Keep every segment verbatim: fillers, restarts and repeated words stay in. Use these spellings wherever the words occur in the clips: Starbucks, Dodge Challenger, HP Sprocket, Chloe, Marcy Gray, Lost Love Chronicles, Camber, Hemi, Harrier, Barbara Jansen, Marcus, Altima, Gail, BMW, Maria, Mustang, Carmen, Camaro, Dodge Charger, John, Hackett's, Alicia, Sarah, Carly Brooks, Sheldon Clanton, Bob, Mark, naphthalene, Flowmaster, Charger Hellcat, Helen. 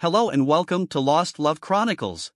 Hello and welcome to Lost Love Chronicles.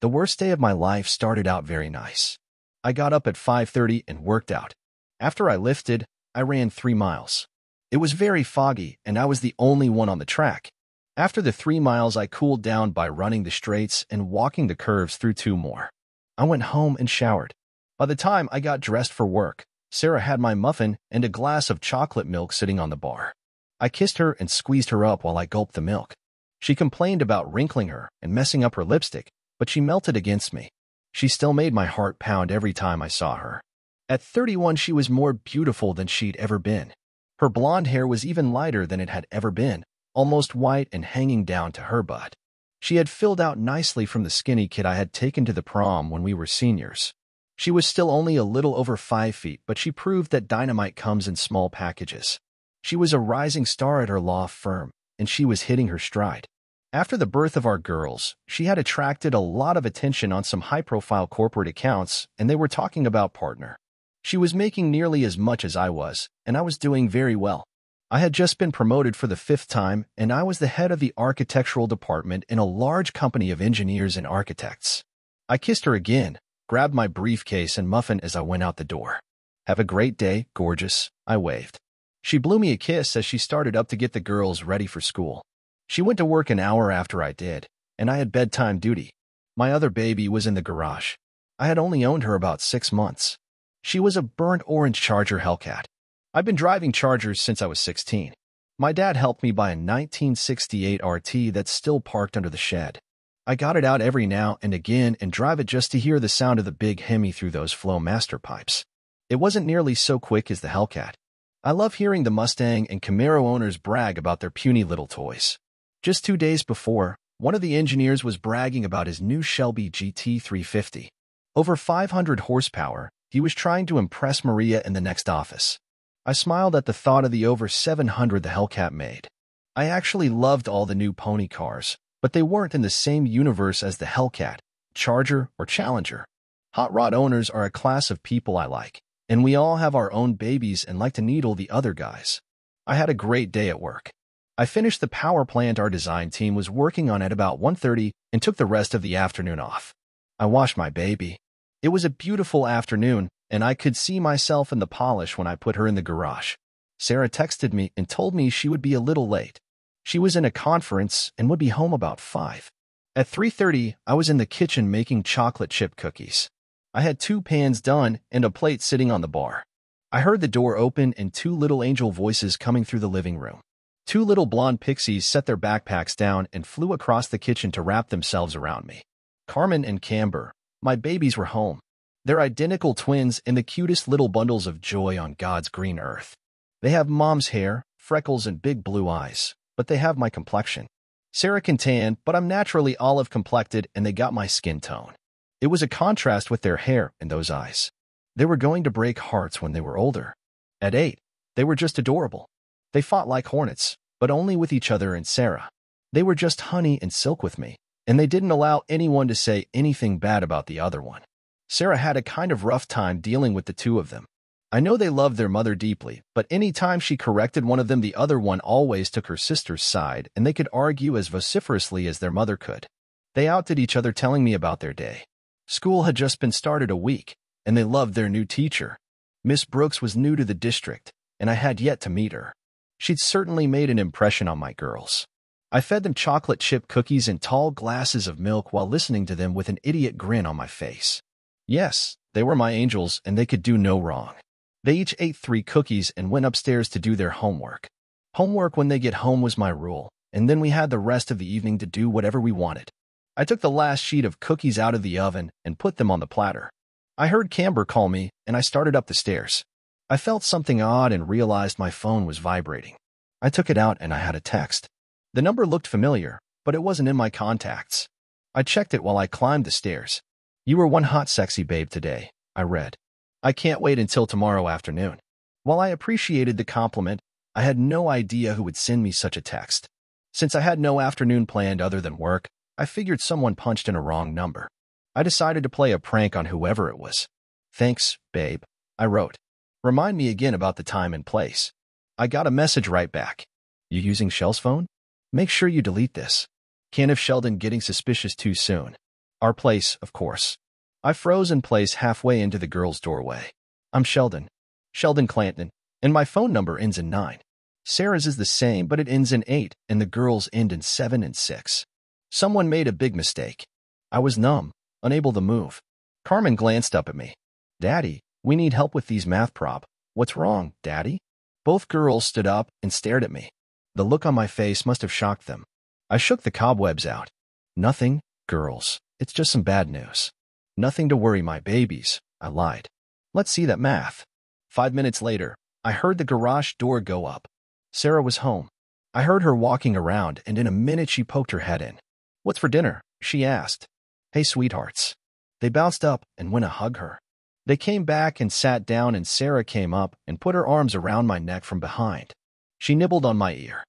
The worst day of my life started out very nice. I got up at five thirty and worked out. After I lifted, I ran three miles. It was very foggy and I was the only one on the track. After the three miles, I cooled down by running the straights and walking the curves through two more. I went home and showered. By the time I got dressed for work, Sarah had my muffin and a glass of chocolate milk sitting on the bar. I kissed her and squeezed her up while I gulped the milk. She complained about wrinkling her and messing up her lipstick, but she melted against me. She still made my heart pound every time I saw her. At thirty-one, she was more beautiful than she'd ever been. Her blonde hair was even lighter than it had ever been, almost white and hanging down to her butt. She had filled out nicely from the skinny kid I had taken to the prom when we were seniors. She was still only a little over five feet, but she proved that dynamite comes in small packages. She was a rising star at her law firm, and she was hitting her stride. After the birth of our girls, she had attracted a lot of attention on some high-profile corporate accounts, and they were talking about partner. She was making nearly as much as I was, and I was doing very well. I had just been promoted for the fifth time, and I was the head of the architectural department in a large company of engineers and architects. I kissed her again, grabbed my briefcase and muffin as I went out the door. "Have a great day, gorgeous," I waved. She blew me a kiss as she started up to get the girls ready for school. She went to work an hour after I did, and I had bedtime duty. My other baby was in the garage. I had only owned her about six months. She was a burnt orange Charger Hellcat. I've been driving Chargers since I was sixteen. My dad helped me buy a nineteen sixty-eight R T that's still parked under the shed. I got it out every now and again and drive it just to hear the sound of the big Hemi through those Flowmaster pipes. It wasn't nearly so quick as the Hellcat. I love hearing the Mustang and Camaro owners brag about their puny little toys. Just two days before, one of the engineers was bragging about his new Shelby G T three fifty. Over five hundred horsepower, he was trying to impress Maria in the next office. I smiled at the thought of the over seven hundred the Hellcat made. I actually loved all the new pony cars, but they weren't in the same universe as the Hellcat, Charger, or Challenger. Hot rod owners are a class of people I like, and we all have our own babies and like to needle the other guys. I had a great day at work. I finished the power plant our design team was working on at about one thirty and took the rest of the afternoon off. I washed my baby. It was a beautiful afternoon, and I could see myself in the polish when I put her in the garage. Sarah texted me and told me she would be a little late. She was in a conference and would be home about five. At three thirty, I was in the kitchen making chocolate chip cookies. I had two pans done and a plate sitting on the bar. I heard the door open and two little angel voices coming through the living room. Two little blonde pixies set their backpacks down and flew across the kitchen to wrap themselves around me. Carmen and Camber, my babies, were home. They're identical twins and the cutest little bundles of joy on God's green earth. They have mom's hair, freckles, and big blue eyes, but they have my complexion. Sarah can tan, but I'm naturally olive-complected, and they got my skin tone. It was a contrast with their hair and those eyes. They were going to break hearts when they were older. At eight, they were just adorable. They fought like hornets, but only with each other and Sarah. They were just honey and silk with me, and they didn't allow anyone to say anything bad about the other one. Sarah had a kind of rough time dealing with the two of them. I know they loved their mother deeply, but any time she corrected one of them, the other one always took her sister's side, and they could argue as vociferously as their mother could. They outdid each other telling me about their day. School had just been started a week, and they loved their new teacher. Miss Brooks was new to the district, and I had yet to meet her. She'd certainly made an impression on my girls. I fed them chocolate chip cookies and tall glasses of milk while listening to them with an idiot grin on my face. Yes, they were my angels, and they could do no wrong. They each ate three cookies and went upstairs to do their homework. Homework when they get home was my rule, and then we had the rest of the evening to do whatever we wanted. I took the last sheet of cookies out of the oven and put them on the platter. I heard Camber call me, and I started up the stairs. I felt something odd and realized my phone was vibrating. I took it out and I had a text. The number looked familiar, but it wasn't in my contacts. I checked it while I climbed the stairs. "You were one hot sexy babe today," I read. "I can't wait until tomorrow afternoon." While I appreciated the compliment, I had no idea who would send me such a text. Since I had no afternoon planned other than work, I figured someone punched in a wrong number. I decided to play a prank on whoever it was. "Thanks, babe," I wrote. "Remind me again about the time and place." I got a message right back. "You using Shell's phone? Make sure you delete this." Can't have Sheldon getting suspicious too soon. Our place, of course. I froze in place halfway into the girl's doorway. I'm Sheldon. Sheldon Clanton, and my phone number ends in nine. Sarah's is the same, but it ends in eight, and the girls end in seven and six. Someone made a big mistake. I was numb, unable to move. Carmen glanced up at me. Daddy, we need help with these math prob. What's wrong, Daddy? Both girls stood up and stared at me. The look on my face must have shocked them. I shook the cobwebs out. Nothing, girls. It's just some bad news. Nothing to worry my babies, I lied. Let's see that math. Five minutes later, I heard the garage door go up. Sarah was home. I heard her walking around, and in a minute she poked her head in. What's for dinner? She asked. Hey, sweethearts. They bounced up and went to hug her. They came back and sat down, and Sarah came up and put her arms around my neck from behind. She nibbled on my ear.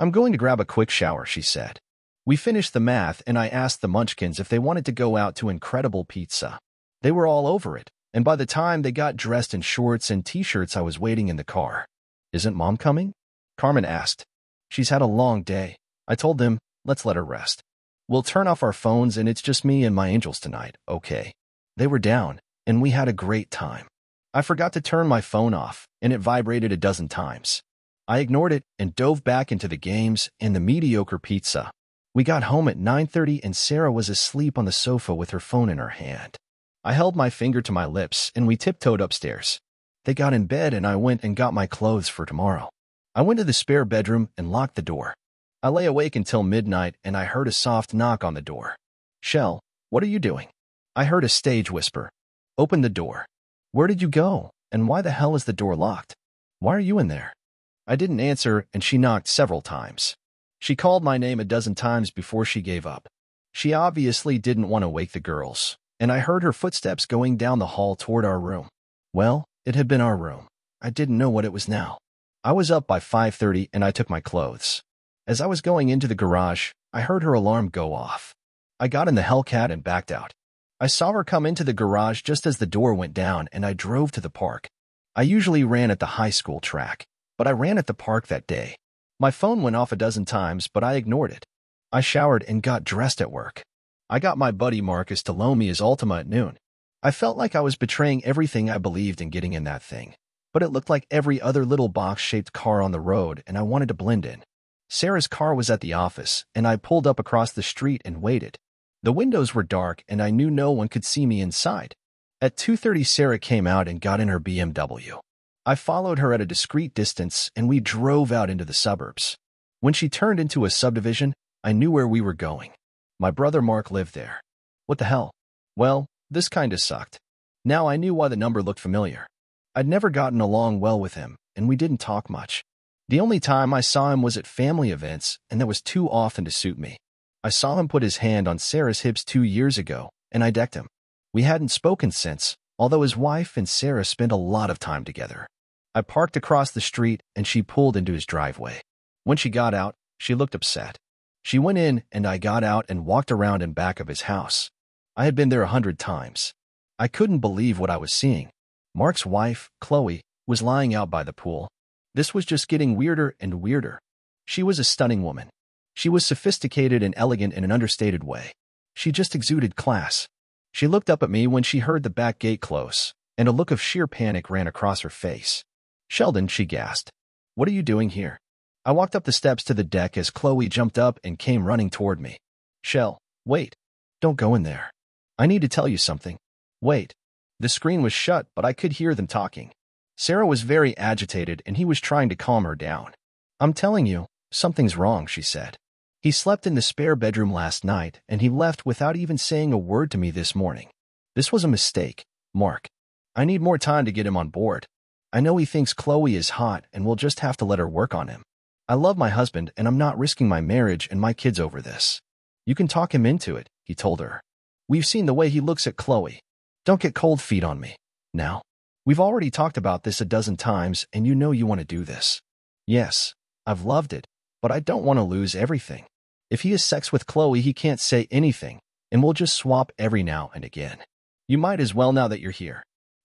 I'm going to grab a quick shower, she said. We finished the math, and I asked the munchkins if they wanted to go out to Incredible Pizza. They were all over it, and by the time they got dressed in shorts and t-shirts, I was waiting in the car. Isn't Mom coming? Carmen asked. She's had a long day. I told them, let's let her rest. We'll turn off our phones, and it's just me and my angels tonight, okay? They were down, and we had a great time. I forgot to turn my phone off, and it vibrated a dozen times. I ignored it and dove back into the games and the mediocre pizza. We got home at nine thirty, and Sarah was asleep on the sofa with her phone in her hand. I held my finger to my lips, and we tiptoed upstairs. They got in bed, and I went and got my clothes for tomorrow. I went to the spare bedroom and locked the door. I lay awake until midnight, and I heard a soft knock on the door. Shell, what are you doing? I heard a stage whisper. Open the door. Where did you go, and why the hell is the door locked? Why are you in there? I didn't answer, and she knocked several times. She called my name a dozen times before she gave up. She obviously didn't want to wake the girls, and I heard her footsteps going down the hall toward our room. Well, it had been our room. I didn't know what it was now. I was up by five thirty, and I took my clothes. As I was going into the garage, I heard her alarm go off. I got in the Hellcat and backed out. I saw her come into the garage just as the door went down, and I drove to the park. I usually ran at the high school track, but I ran at the park that day. My phone went off a dozen times, but I ignored it. I showered and got dressed at work. I got my buddy Marcus to loan me his Altima at noon. I felt like I was betraying everything I believed in getting in that thing, but it looked like every other little box-shaped car on the road, and I wanted to blend in. Sarah's car was at the office, and I pulled up across the street and waited. The windows were dark, and I knew no one could see me inside. At two thirty, Sarah came out and got in her B M W. I followed her at a discreet distance, and we drove out into the suburbs. When she turned into a subdivision, I knew where we were going. My brother Mark lived there. What the hell? Well, this kinda sucked. Now I knew why the number looked familiar. I'd never gotten along well with him, and we didn't talk much. The only time I saw him was at family events, and that was too often to suit me. I saw him put his hand on Sarah's hips two years ago, and I decked him. We hadn't spoken since, although his wife and Sarah spent a lot of time together. I parked across the street, and she pulled into his driveway. When she got out, she looked upset. She went in, and I got out and walked around in back of his house. I had been there a hundred times. I couldn't believe what I was seeing. Mark's wife, Chloe, was lying out by the pool. This was just getting weirder and weirder. She was a stunning woman. She was sophisticated and elegant in an understated way. She just exuded class. She looked up at me when she heard the back gate close, and a look of sheer panic ran across her face. Sheldon, she gasped. What are you doing here? I walked up the steps to the deck as Chloe jumped up and came running toward me. Shell, wait. Don't go in there. I need to tell you something. Wait. The screen was shut, but I could hear them talking. Sarah was very agitated, and he was trying to calm her down. I'm telling you, something's wrong, she said. He slept in the spare bedroom last night, and he left without even saying a word to me this morning. This was a mistake, Mark. I need more time to get him on board. I know he thinks Chloe is hot, and we'll just have to let her work on him. I love my husband, and I'm not risking my marriage and my kids over this. You can talk him into it, he told her. We've seen the way he looks at Chloe. Don't get cold feet on me. Now. We've already talked about this a dozen times, and you know you want to do this. Yes, I've loved it, but I don't want to lose everything. If he has sex with Chloe, he can't say anything, and we'll just swap every now and again. You might as well now that you're here.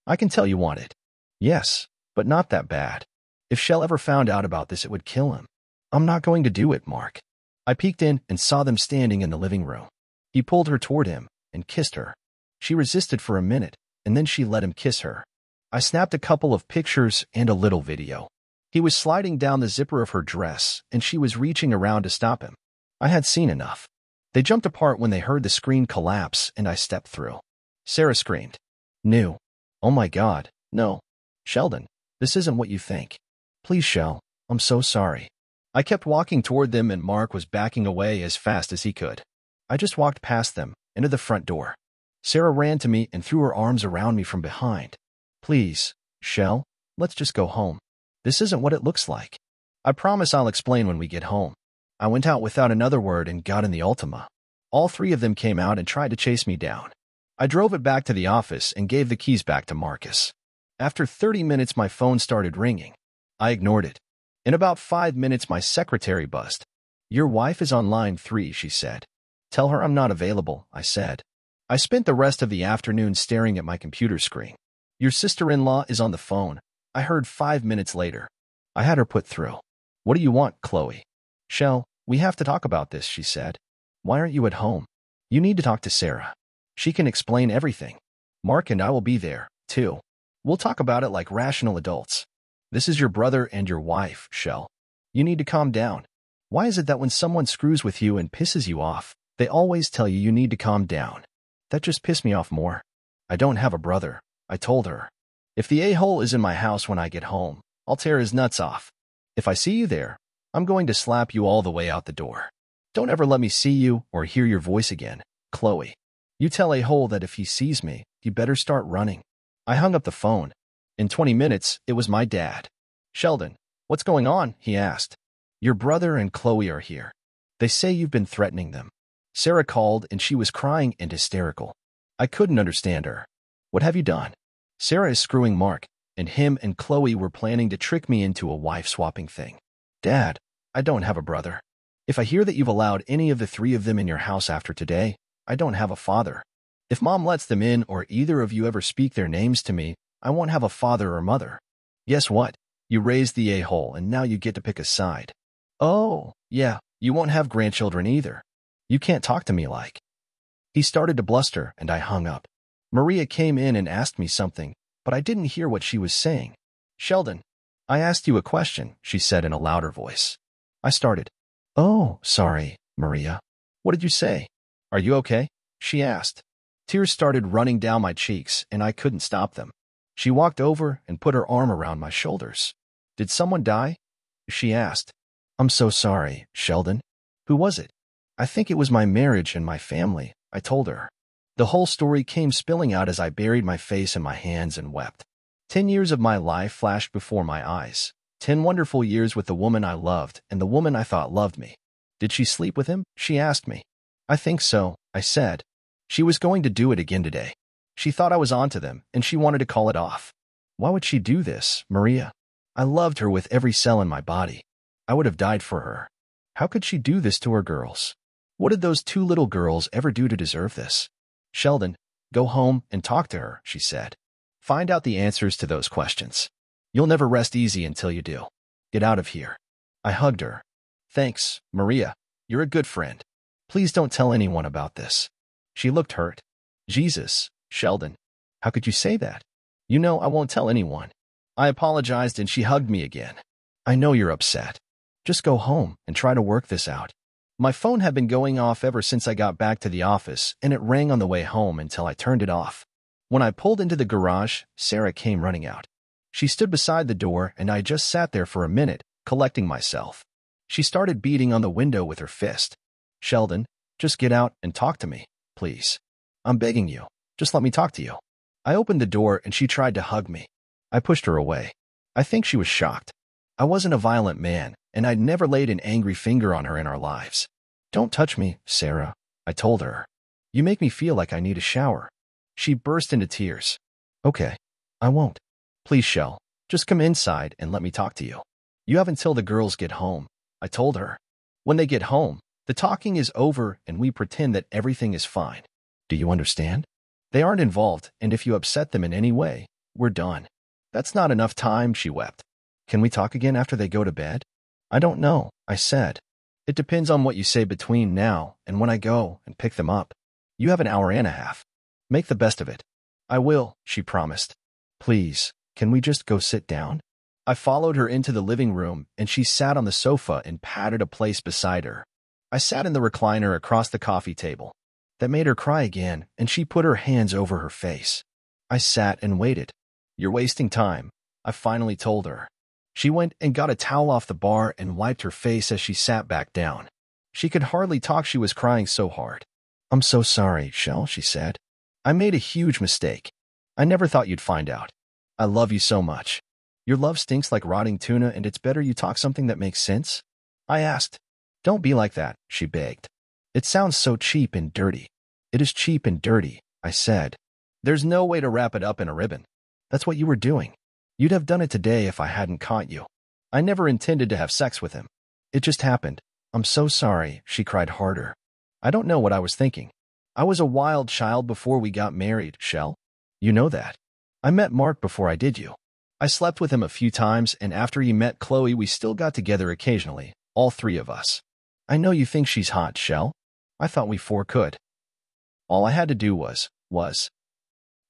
I can tell you want it. Yes, but not that bad. If Shell ever found out about this, it would kill him. I'm not going to do it, Mark. I peeked in and saw them standing in the living room. He pulled her toward him and kissed her. She resisted for a minute, and then she let him kiss her. I snapped a couple of pictures and a little video. He was sliding down the zipper of her dress, and she was reaching around to stop him. I had seen enough. They jumped apart when they heard the screen collapse, and I stepped through. Sarah screamed. "No. Oh my God, no. Sheldon, this isn't what you think. Please, Shel, I'm so sorry." I kept walking toward them, and Mark was backing away as fast as he could. I just walked past them, into the front door. Sarah ran to me and threw her arms around me from behind. "Please, Shel, let's just go home. This isn't what it looks like. I promise I'll explain when we get home." I went out without another word and got in the Altima. All three of them came out and tried to chase me down. I drove it back to the office and gave the keys back to Marcus. After thirty minutes, my phone started ringing. I ignored it. In about five minutes, my secretary buzzed. "Your wife is on line three," she said. "Tell her I'm not available," I said. I spent the rest of the afternoon staring at my computer screen. "Your sister-in-law is on the phone," I heard five minutes later. I had her put through. "What do you want, Chloe?" "Shel, we have to talk about this," she said. "Why aren't you at home? You need to talk to Sarah. She can explain everything. Mark and I will be there, too. We'll talk about it like rational adults. This is your brother and your wife, Shel. You need to calm down. Why is it that when someone screws with you and pisses you off, they always tell you you need to calm down? That just pissed me off more. I don't have a brother," I told her. "If the a-hole is in my house when I get home, I'll tear his nuts off. If I see you there, I'm going to slap you all the way out the door. Don't ever let me see you or hear your voice again, Chloe. You tell a-hole that if he sees me, he better start running." I hung up the phone. In twenty minutes, it was my dad. "Sheldon, what's going on?" he asked. "Your brother and Chloe are here. They say you've been threatening them." Sarah called, and she was crying and hysterical. I couldn't understand her. "What have you done?" "Sarah is screwing Mark, and him and Chloe were planning to trick me into a wife-swapping thing." "Dad, I don't have a brother. If I hear that you've allowed any of the three of them in your house after today, I don't have a father. If Mom lets them in or either of you ever speak their names to me, I won't have a father or mother. Guess what? You raised the a-hole and now you get to pick a side." "Oh, yeah, you won't have grandchildren either. You can't talk to me like." He started to bluster and I hung up. Maria came in and asked me something, but I didn't hear what she was saying. "Sheldon, I asked you a question," she said in a louder voice. I started. "Oh, sorry, Maria. What did you say? Are you okay?" she asked. Tears started running down my cheeks, and I couldn't stop them. She walked over and put her arm around my shoulders. "Did someone die?" she asked. "I'm so sorry, Sheldon. Who was it?" "I think it was my marriage and my family," I told her. The whole story came spilling out as I buried my face in my hands and wept. Ten years of my life flashed before my eyes. Ten wonderful years with the woman I loved and the woman I thought loved me. "Did she sleep with him?" she asked me. "I think so," I said. She was going to do it again today. She thought I was onto them, and she wanted to call it off. Why would she do this, Maria? I loved her with every cell in my body. I would have died for her. How could she do this to her girls? What did those two little girls ever do to deserve this? "Sheldon, go home and talk to her," she said. "Find out the answers to those questions. You'll never rest easy until you do. Get out of here." I hugged her. "Thanks, Maria. You're a good friend. Please don't tell anyone about this." She looked hurt. "Jesus, Sheldon, how could you say that? You know I won't tell anyone." I apologized and she hugged me again. "I know you're upset. Just go home and try to work this out." My phone had been going off ever since I got back to the office, and it rang on the way home until I turned it off. When I pulled into the garage, Sarah came running out. She stood beside the door and I just sat there for a minute, collecting myself. She started beating on the window with her fist. "Sheldon, just get out and talk to me, please. I'm begging you. Just let me talk to you." I opened the door and she tried to hug me. I pushed her away. I think she was shocked. I wasn't a violent man, and I'd never laid an angry finger on her in our lives. "Don't touch me, Sarah," I told her. "You make me feel like I need a shower." She burst into tears. "Okay, I won't. Please, Shel, just come inside and let me talk to you. You have until the girls get home," I told her. "When they get home, the talking is over and we pretend that everything is fine. Do you understand? They aren't involved, and if you upset them in any way, we're done." "That's not enough time," she wept. "Can we talk again after they go to bed?" "I don't know," I said. It depends on what you say between now and when I go and pick them up. You have an hour and a half. Make the best of it." "I will," she promised. "Please, can we just go sit down?" I followed her into the living room, and she sat on the sofa and patted a place beside her. I sat in the recliner across the coffee table. That made her cry again, and she put her hands over her face. I sat and waited. "You're wasting time," I finally told her. She went and got a towel off the bar and wiped her face as she sat back down. She could hardly talk, she was crying so hard. "I'm so sorry, Shell," she said. "I made a huge mistake. I never thought you'd find out. I love you so much. Your love stinks like rotting tuna, and it's better you talk something that makes sense?" I asked. "Don't be like that," she begged. "It sounds so cheap and dirty." "It is cheap and dirty," I said. "There's no way to wrap it up in a ribbon. That's what you were doing. You'd have done it today if I hadn't caught you. I never intended to have sex with him. It just happened. I'm so sorry," she cried harder. "I don't know what I was thinking. I was a wild child before we got married, Shell. You know that. I met Mark before I did you. I slept with him a few times, and after he met Chloe we still got together occasionally, all three of us. I know you think she's hot, Shell. I thought we four could. All I had to do was, was.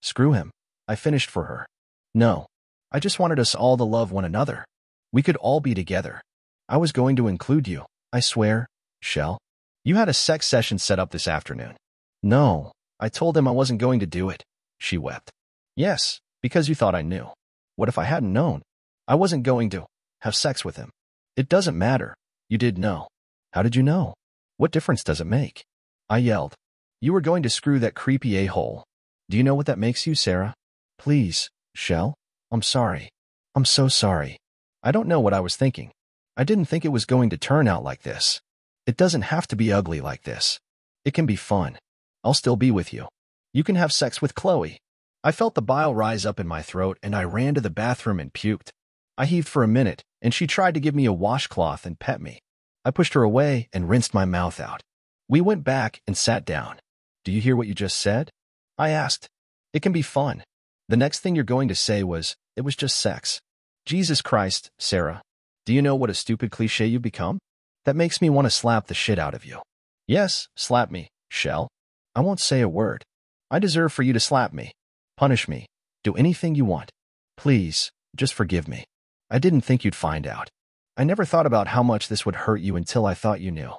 Screw him," I finished for her. "No. I just wanted us all to love one another. We could all be together. I was going to include you, I swear, Shell. You had a sex session set up this afternoon." "No, I told him I wasn't going to do it," she wept. "Yes, because you thought I knew. What if I hadn't known? I wasn't going to have sex with him. It doesn't matter. You did know." "How did you know? What difference does it make?" I yelled. "You were going to screw that creepy a-hole. Do you know what that makes you, Sarah? Please, Shell. I'm sorry. I'm so sorry. I don't know what I was thinking. I didn't think it was going to turn out like this. It doesn't have to be ugly like this. It can be fun. I'll still be with you. You can have sex with Chloe." I felt the bile rise up in my throat, and I ran to the bathroom and puked. I heaved for a minute, and she tried to give me a washcloth and pet me. I pushed her away and rinsed my mouth out. We went back and sat down. "Do you hear what you just said?" I asked. "It can be fun. The next thing you're going to say was, it was just sex." Jesus Christ, Sarah. Do you know what a stupid cliche you become? That makes me want to slap the shit out of you. Yes, slap me, Shell. I won't say a word. I deserve for you to slap me. Punish me. Do anything you want. Please, just forgive me. I didn't think you'd find out. I never thought about how much this would hurt you until I thought you knew.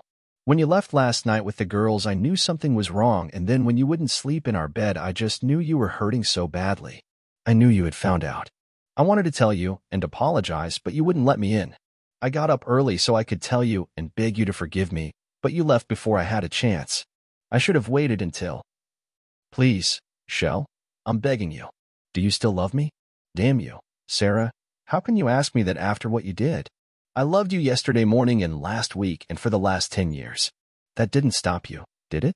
When you left last night with the girls, I knew something was wrong, and then when you wouldn't sleep in our bed, I just knew you were hurting so badly. I knew you had found out. I wanted to tell you and apologize, but you wouldn't let me in. I got up early so I could tell you and beg you to forgive me, but you left before I had a chance. I should have waited until... Please, Shell, I'm begging you. Do you still love me? Damn you, Sarah. How can you ask me that after what you did? I loved you yesterday morning and last week and for the last ten years. That didn't stop you, did it?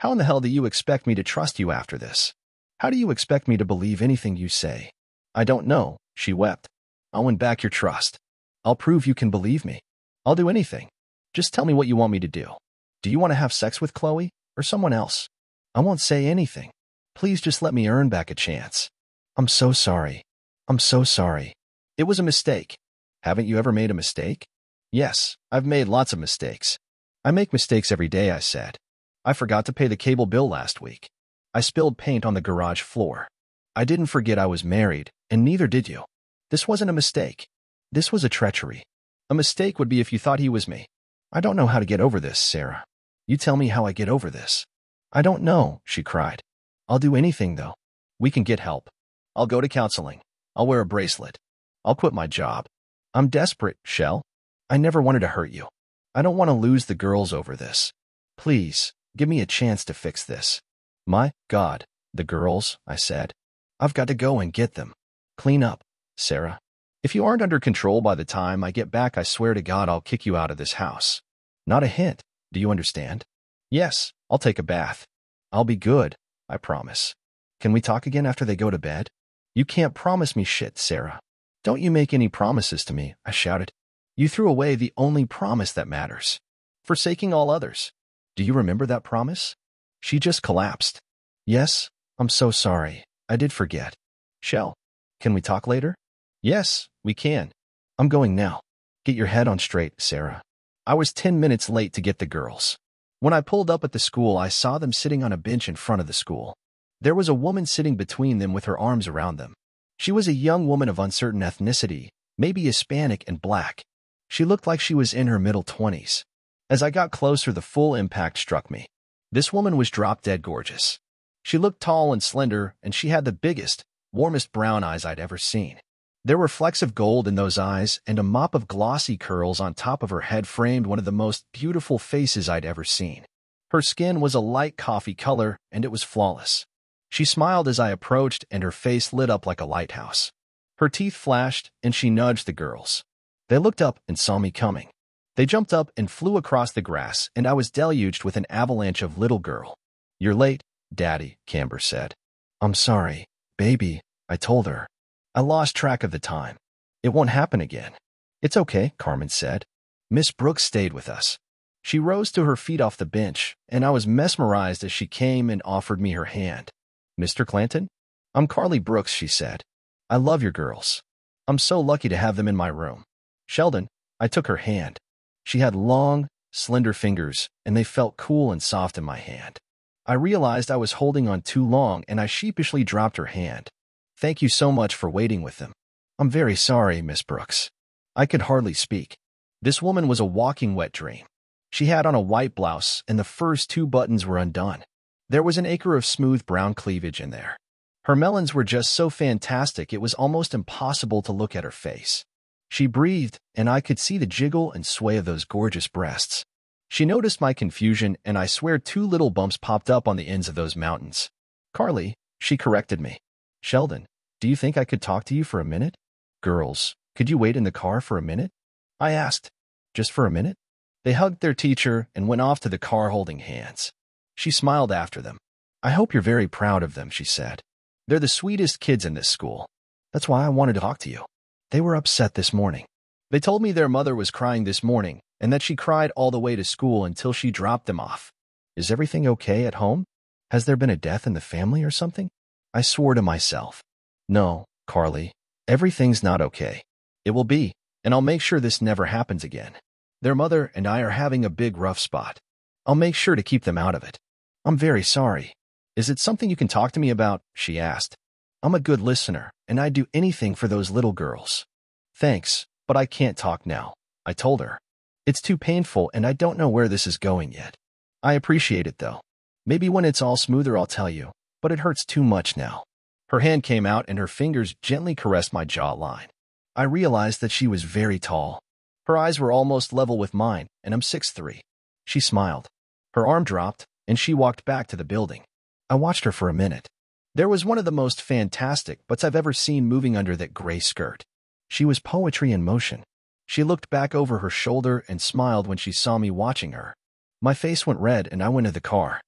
How in the hell do you expect me to trust you after this? How do you expect me to believe anything you say? I don't know, she wept. I'll win back your trust. I'll prove you can believe me. I'll do anything. Just tell me what you want me to do. Do you want to have sex with Chloe or someone else? I won't say anything. Please just let me earn back a chance. I'm so sorry. I'm so sorry. It was a mistake. Haven't you ever made a mistake? Yes, I've made lots of mistakes. I make mistakes every day, I said. I forgot to pay the cable bill last week. I spilled paint on the garage floor. I didn't forget I was married, and neither did you. This wasn't a mistake. This was a treachery. A mistake would be if you thought he was me. I don't know how to get over this, Sarah. You tell me how I get over this. I don't know, she cried. I'll do anything, though. We can get help. I'll go to counseling. I'll wear a bracelet. I'll quit my job. I'm desperate, Shell. I never wanted to hurt you. I don't want to lose the girls over this. Please, give me a chance to fix this. My God, the girls, I said. I've got to go and get them. Clean up, Sarah. If you aren't under control by the time I get back, I swear to God I'll kick you out of this house. Not a hint, do you understand? Yes, I'll take a bath. I'll be good, I promise. Can we talk again after they go to bed? You can't promise me shit, Sarah. Don't you make any promises to me, I shouted. You threw away the only promise that matters. Forsaking all others. Do you remember that promise? She just collapsed. Yes, I'm so sorry. I did forget. Shell, can we talk later? Yes, we can. I'm going now. Get your head on straight, Sarah. I was ten minutes late to get the girls. When I pulled up at the school, I saw them sitting on a bench in front of the school. There was a woman sitting between them with her arms around them. She was a young woman of uncertain ethnicity, maybe Hispanic and black. She looked like she was in her middle twenties. As I got closer, the full impact struck me. This woman was drop-dead gorgeous. She looked tall and slender, and she had the biggest, warmest brown eyes I'd ever seen. There were flecks of gold in those eyes, and a mop of glossy curls on top of her head framed one of the most beautiful faces I'd ever seen. Her skin was a light coffee color, and it was flawless. She smiled as I approached, and her face lit up like a lighthouse. Her teeth flashed, and she nudged the girls. They looked up and saw me coming. They jumped up and flew across the grass, and I was deluged with an avalanche of little girl. "You're late, Daddy," Camber said. "I'm sorry, baby," I told her. I lost track of the time. "It won't happen again." "It's okay," Carmen said. Miss Brooks stayed with us. She rose to her feet off the bench, and I was mesmerized as she came and offered me her hand. "Mister Clanton?" "I'm Carly Brooks," she said. "I love your girls. I'm so lucky to have them in my room." "Sheldon," I took her hand. She had long, slender fingers, and they felt cool and soft in my hand. I realized I was holding on too long, and I sheepishly dropped her hand. "Thank you so much for waiting with them. I'm very sorry, Miss Brooks." I could hardly speak. This woman was a walking wet dream. She had on a white blouse, and the first two buttons were undone. There was an acre of smooth brown cleavage in there. Her melons were just so fantastic it was almost impossible to look at her face. She breathed, and I could see the jiggle and sway of those gorgeous breasts. She noticed my confusion, and I swear two little bumps popped up on the ends of those mountains. "Carly," she corrected me. "Sheldon, do you think I could talk to you for a minute?" "Girls, could you wait in the car for a minute?" I asked. "Just for a minute?" They hugged their teacher and went off to the car holding hands. She smiled after them. "I hope you're very proud of them," she said. "They're the sweetest kids in this school. That's why I wanted to talk to you. They were upset this morning. They told me their mother was crying this morning and that she cried all the way to school until she dropped them off. Is everything okay at home? Has there been a death in the family or something?" I swore to myself. "No, Carly, everything's not okay. It will be, and I'll make sure this never happens again. Their mother and I are having a big rough spot. I'll make sure to keep them out of it. I'm very sorry. Is it something you can talk to me about?" she asked. "I'm a good listener, and I'd do anything for those little girls." "Thanks, but I can't talk now," I told her. "It's too painful, and I don't know where this is going yet. I appreciate it, though. Maybe when it's all smoother I'll tell you, but it hurts too much now." Her hand came out, and her fingers gently caressed my jawline. I realized that she was very tall. Her eyes were almost level with mine, and I'm six foot three. She smiled. Her arm dropped, and she walked back to the building. I watched her for a minute. There was one of the most fantastic butts I've ever seen moving under that gray skirt. She was poetry in motion. She looked back over her shoulder and smiled when she saw me watching her. My face went red, and I went to the car.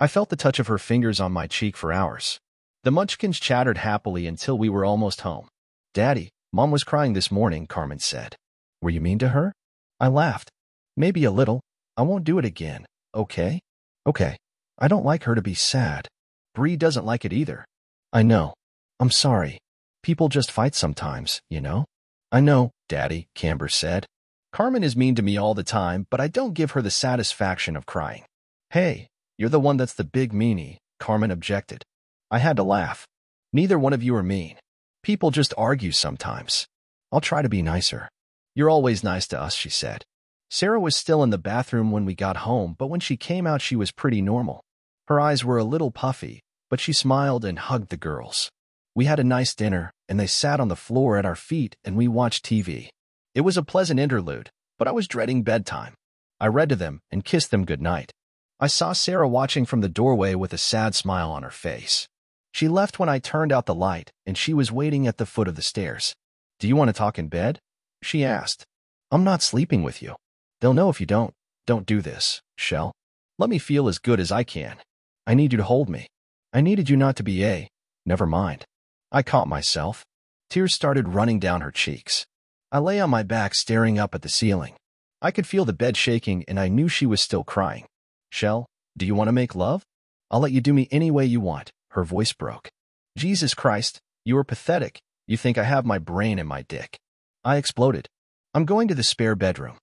I felt the touch of her fingers on my cheek for hours. The munchkins chattered happily until we were almost home. "Daddy, Mom was crying this morning," Carmen said. "Were you mean to her?" I laughed. "Maybe a little. I won't do it again, okay?" "Okay. I don't like her to be sad. Bree doesn't like it either." "I know. I'm sorry. People just fight sometimes, you know?" "I know, Daddy," Camber said. "Carmen is mean to me all the time, but I don't give her the satisfaction of crying." "Hey, you're the one that's the big meanie," Carmen objected. I had to laugh. "Neither one of you are mean. People just argue sometimes. I'll try to be nicer." "You're always nice to us," she said. Sarah was still in the bathroom when we got home, but when she came out she was pretty normal. Her eyes were a little puffy, but she smiled and hugged the girls. We had a nice dinner, and they sat on the floor at our feet, and we watched T V. It was a pleasant interlude, but I was dreading bedtime. I read to them and kissed them goodnight. I saw Sarah watching from the doorway with a sad smile on her face. She left when I turned out the light, and she was waiting at the foot of the stairs. "Do you want to talk in bed?" she asked. "I'm not sleeping with you. They'll know if you don't. Don't do this, Shell. Let me feel as good as I can. I need you to hold me. I needed you not to be a... Never mind." I caught myself. Tears started running down her cheeks. I lay on my back staring up at the ceiling. I could feel the bed shaking, and I knew she was still crying. "Shell, do you want to make love? I'll let you do me any way you want." Her voice broke. "Jesus Christ, you are pathetic. You think I have my brain in my dick." I exploded. "I'm going to the spare bedroom."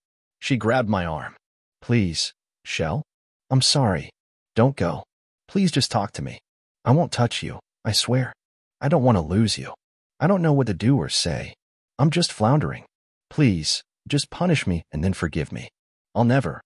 She grabbed my arm. Please, Shell. I'm sorry. Don't go. Please just talk to me. I won't touch you. I swear. I don't want to lose you. I don't know what to do or say. I'm just floundering. Please, just punish me and then forgive me. I'll never.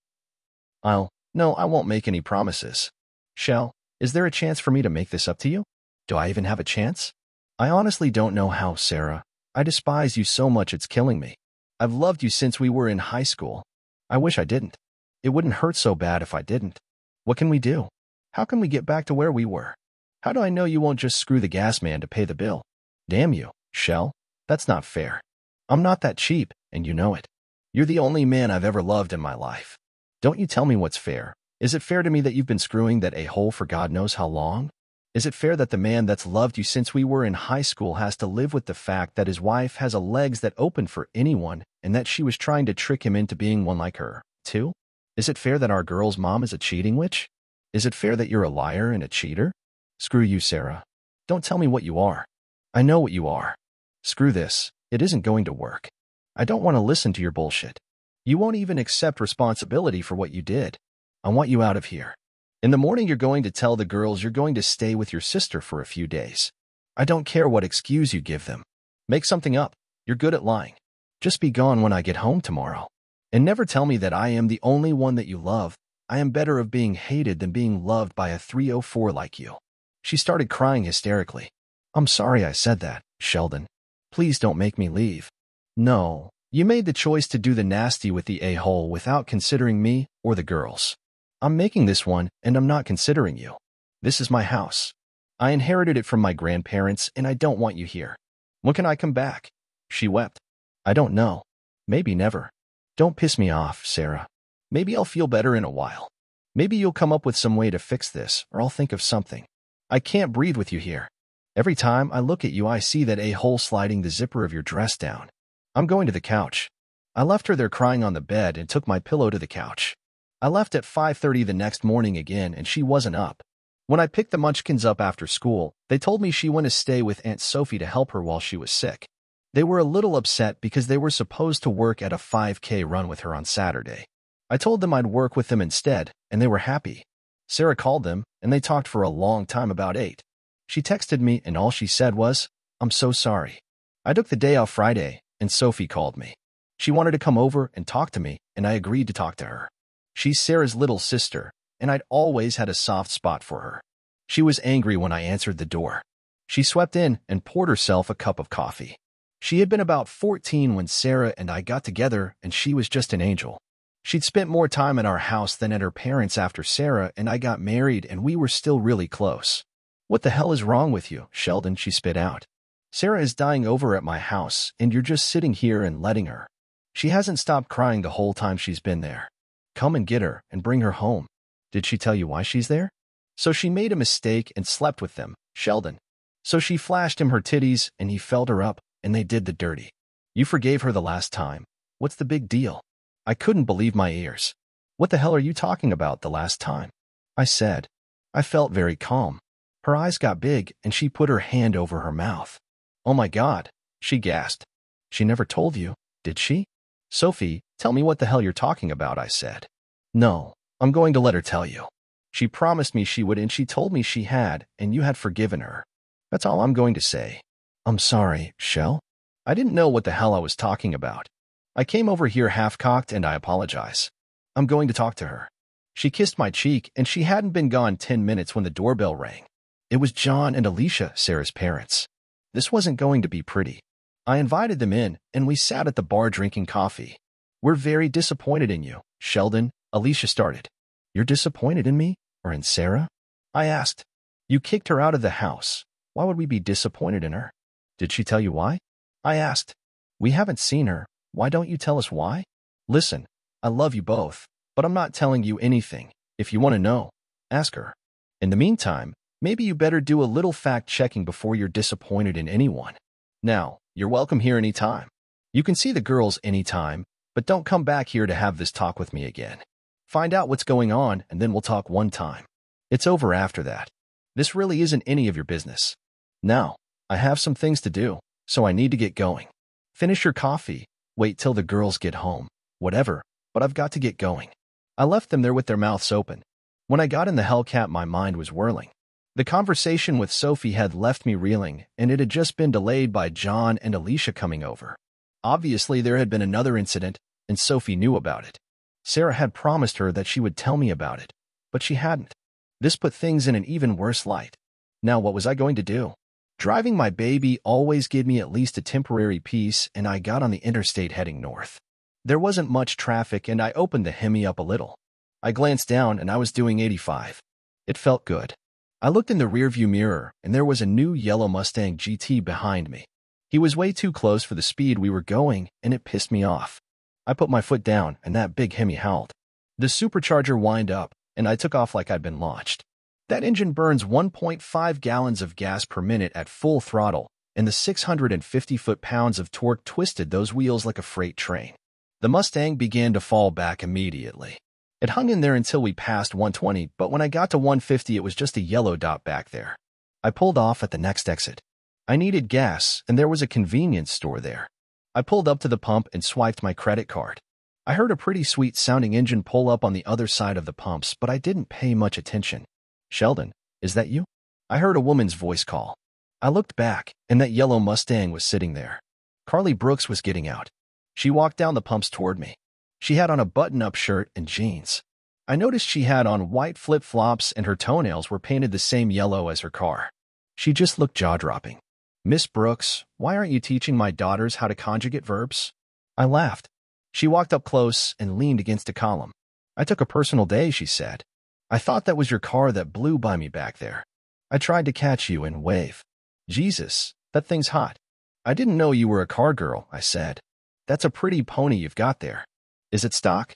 I'll. No, I won't make any promises. Shell, is there a chance for me to make this up to you? Do I even have a chance? I honestly don't know how, Sarah. I despise you so much it's killing me. I've loved you since we were in high school. I wish I didn't. It wouldn't hurt so bad if I didn't. What can we do? How can we get back to where we were? How do I know you won't just screw the gas man to pay the bill? Damn you, Shell. That's not fair. I'm not that cheap, and you know it. You're the only man I've ever loved in my life. Don't you tell me what's fair. Is it fair to me that you've been screwing that a-hole for God knows how long? Is it fair that the man that's loved you since we were in high school has to live with the fact that his wife has a legs that open for anyone and that she was trying to trick him into being one like her, too? Is it fair that our girl's mom is a cheating witch? Is it fair that you're a liar and a cheater? Screw you, Sarah. Don't tell me what you are. I know what you are. Screw this. It isn't going to work. I don't want to listen to your bullshit. You won't even accept responsibility for what you did. I want you out of here. In the morning, you're going to tell the girls you're going to stay with your sister for a few days. I don't care what excuse you give them. Make something up. You're good at lying. Just be gone when I get home tomorrow. And never tell me that I am the only one that you love. I am better of being hated than being loved by a three oh four like you. She started crying hysterically. I'm sorry I said that, Sheldon. Please don't make me leave. No, you made the choice to do the nasty with the a-hole without considering me or the girls. I'm making this one, and I'm not considering you. This is my house. I inherited it from my grandparents, and I don't want you here. When can I come back? She wept. I don't know. Maybe never. Don't piss me off, Sarah. Maybe I'll feel better in a while. Maybe you'll come up with some way to fix this, or I'll think of something. I can't breathe with you here. Every time I look at you, I see that a-hole sliding the zipper of your dress down. I'm going to the couch. I left her there crying on the bed and took my pillow to the couch. I left at five thirty the next morning again, and she wasn't up. When I picked the munchkins up after school, they told me she went to stay with Aunt Sophie to help her while she was sick. They were a little upset because they were supposed to work at a five K run with her on Saturday. I told them I'd work with them instead, and they were happy. Sarah called them, and they talked for a long time about eight. She texted me, and all she said was, I'm so sorry. I took the day off Friday, and Sophie called me. She wanted to come over and talk to me, and I agreed to talk to her. She's Sarah's little sister, and I'd always had a soft spot for her. She was angry when I answered the door. She swept in and poured herself a cup of coffee. She had been about fourteen when Sarah and I got together, and she was just an angel. She'd spent more time at our house than at her parents after Sarah and I got married, and we were still really close. What the hell is wrong with you, Sheldon? She spit out. Sarah is dying over at my house, and you're just sitting here and letting her. She hasn't stopped crying the whole time she's been there. Come and get her and bring her home. Did she tell you why she's there? So she made a mistake and slept with them, Sheldon. So she flashed him her titties, and he felled her up, and they did the dirty. You forgave her the last time. What's the big deal? I couldn't believe my ears. What the hell are you talking about the last time? I said. I felt very calm. Her eyes got big, and she put her hand over her mouth. Oh my God, she gasped. She never told you, did she? Sophie, tell me what the hell you're talking about, I said. No, I'm going to let her tell you. She promised me she would, and she told me she had, and you had forgiven her. That's all I'm going to say. I'm sorry, Shell. I didn't know what the hell I was talking about. I came over here half-cocked, and I apologize. I'm going to talk to her. She kissed my cheek, and she hadn't been gone ten minutes when the doorbell rang. It was John and Alicia, Sarah's parents. This wasn't going to be pretty. I invited them in, and we sat at the bar drinking coffee. We're very disappointed in you, Sheldon, Alicia started. You're disappointed in me, or in Sarah? I asked. You kicked her out of the house. Why would we be disappointed in her? Did she tell you why? I asked. We haven't seen her. Why don't you tell us why? Listen, I love you both, but I'm not telling you anything. If you want to know, ask her. In the meantime, maybe you better do a little fact-checking before you're disappointed in anyone. Now, you're welcome here anytime. You can see the girls anytime, but don't come back here to have this talk with me again. Find out what's going on, and then we'll talk one time. It's over after that. This really isn't any of your business. Now, I have some things to do, so I need to get going. Finish your coffee. Wait till the girls get home. Whatever. but I've got to get going. I left them there with their mouths open. When I got in the Hellcat, my mind was whirling. The conversation with Sophie had left me reeling, and it had just been delayed by John and Alicia coming over. Obviously, there had been another incident, and Sophie knew about it. Sarah had promised her that she would tell me about it, but she hadn't. This put things in an even worse light. Now what was I going to do? Driving my baby always gave me at least a temporary peace, and I got on the interstate heading north. There wasn't much traffic, and I opened the Hemi up a little. I glanced down, and I was doing eighty-five. It felt good. I looked in the rearview mirror, and there was a new yellow Mustang G T behind me. He was way too close for the speed we were going, and it pissed me off. I put my foot down, and that big Hemi howled. The supercharger whined up, and I took off like I'd been launched. That engine burns one point five gallons of gas per minute at full throttle, and the six hundred fifty foot-pounds of torque twisted those wheels like a freight train. The Mustang began to fall back immediately. It hung in there until we passed one twenty, but when I got to one fifty, it was just a yellow dot back there. I pulled off at the next exit. I needed gas, and there was a convenience store there. I pulled up to the pump and swiped my credit card. I heard a pretty sweet-sounding engine pull up on the other side of the pumps, but I didn't pay much attention. "Sheldon, is that you?" I heard a woman's voice call. I looked back, and that yellow Mustang was sitting there. Carly Brooks was getting out. She walked down the pumps toward me. She had on a button-up shirt and jeans. I noticed she had on white flip-flops, and her toenails were painted the same yellow as her car. She just looked jaw-dropping. "Miss Brooks, why aren't you teaching my daughters how to conjugate verbs?" I laughed. She walked up close and leaned against a column. "I took a personal day," she said. "I thought that was your car that blew by me back there. I tried to catch you and wave." "Jesus, that thing's hot. I didn't know you were a car girl," I said. "That's a pretty pony you've got there. Is it stock?"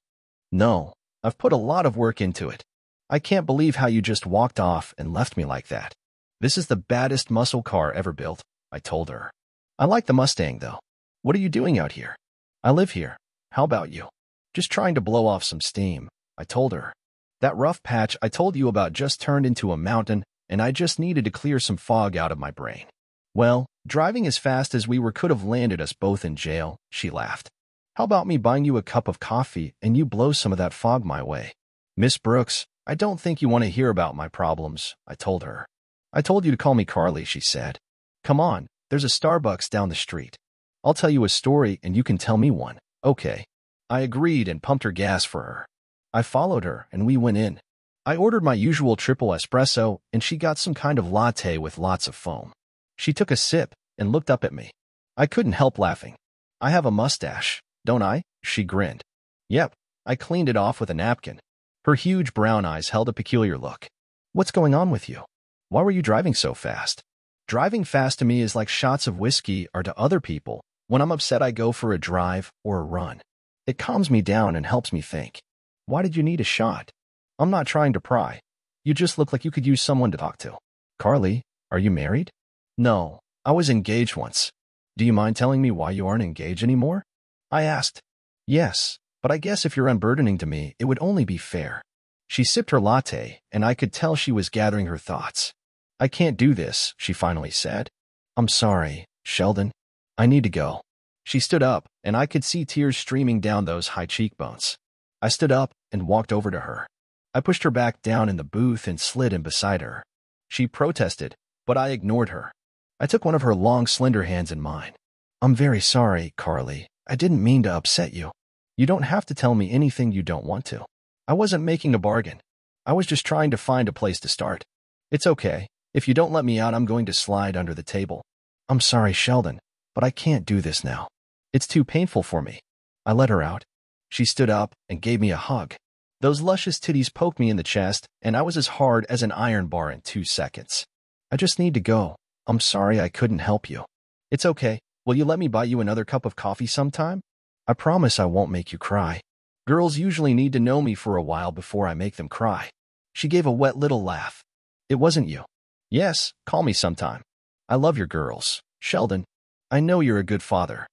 "No, I've put a lot of work into it. I can't believe how you just walked off and left me like that." "This is the baddest muscle car ever built," I told her. "I like the Mustang, though. What are you doing out here?" "I live here. How about you?" "Just trying to blow off some steam," I told her. "That rough patch I told you about just turned into a mountain, and I just needed to clear some fog out of my brain." "Well, driving as fast as we were could have landed us both in jail," she laughed. "How about me buying you a cup of coffee and you blow some of that fog my way?" "Miss Brooks, I don't think you want to hear about my problems," I told her. "I told you to call me Carly," she said. "Come on, there's a Starbucks down the street. I'll tell you a story and you can tell me one." "Okay." I agreed and pumped her gas for her. I followed her and we went in. I ordered my usual triple espresso and she got some kind of latte with lots of foam. She took a sip and looked up at me. I couldn't help laughing. "I have a mustache, don't I?" she grinned. "Yep." I cleaned it off with a napkin. Her huge brown eyes held a peculiar look. "What's going on with you? Why were you driving so fast?" "Driving fast to me is like shots of whiskey are to other people. When I'm upset, I go for a drive or a run. It calms me down and helps me think." "Why did you need a shot? I'm not trying to pry. You just look like you could use someone to talk to." "Carly, are you married?" "No, I was engaged once." "Do you mind telling me why you aren't engaged anymore?" I asked. "Yes, but I guess if you're unburdening to me, it would only be fair." She sipped her latte, and I could tell she was gathering her thoughts. "I can't do this," she finally said. "I'm sorry, Sheldon. I need to go." She stood up, and I could see tears streaming down those high cheekbones. I stood up and walked over to her. I pushed her back down in the booth and slid in beside her. She protested, but I ignored her. I took one of her long, slender hands in mine. "I'm very sorry, Carly. I didn't mean to upset you. You don't have to tell me anything you don't want to. I wasn't making a bargain. I was just trying to find a place to start. It's okay. If you don't let me out, I'm going to slide under the table." "I'm sorry, Sheldon, but I can't do this now. It's too painful for me." I let her out. She stood up and gave me a hug. Those luscious titties poked me in the chest, and I was as hard as an iron bar in two seconds. "I just need to go. I'm sorry I couldn't help you." "It's okay. Will you let me buy you another cup of coffee sometime?" "I promise I won't make you cry. Girls usually need to know me for a while before I make them cry." She gave a wet little laugh. "It wasn't you." "Yes, call me sometime. I love your girls, Sheldon. I know you're a good father."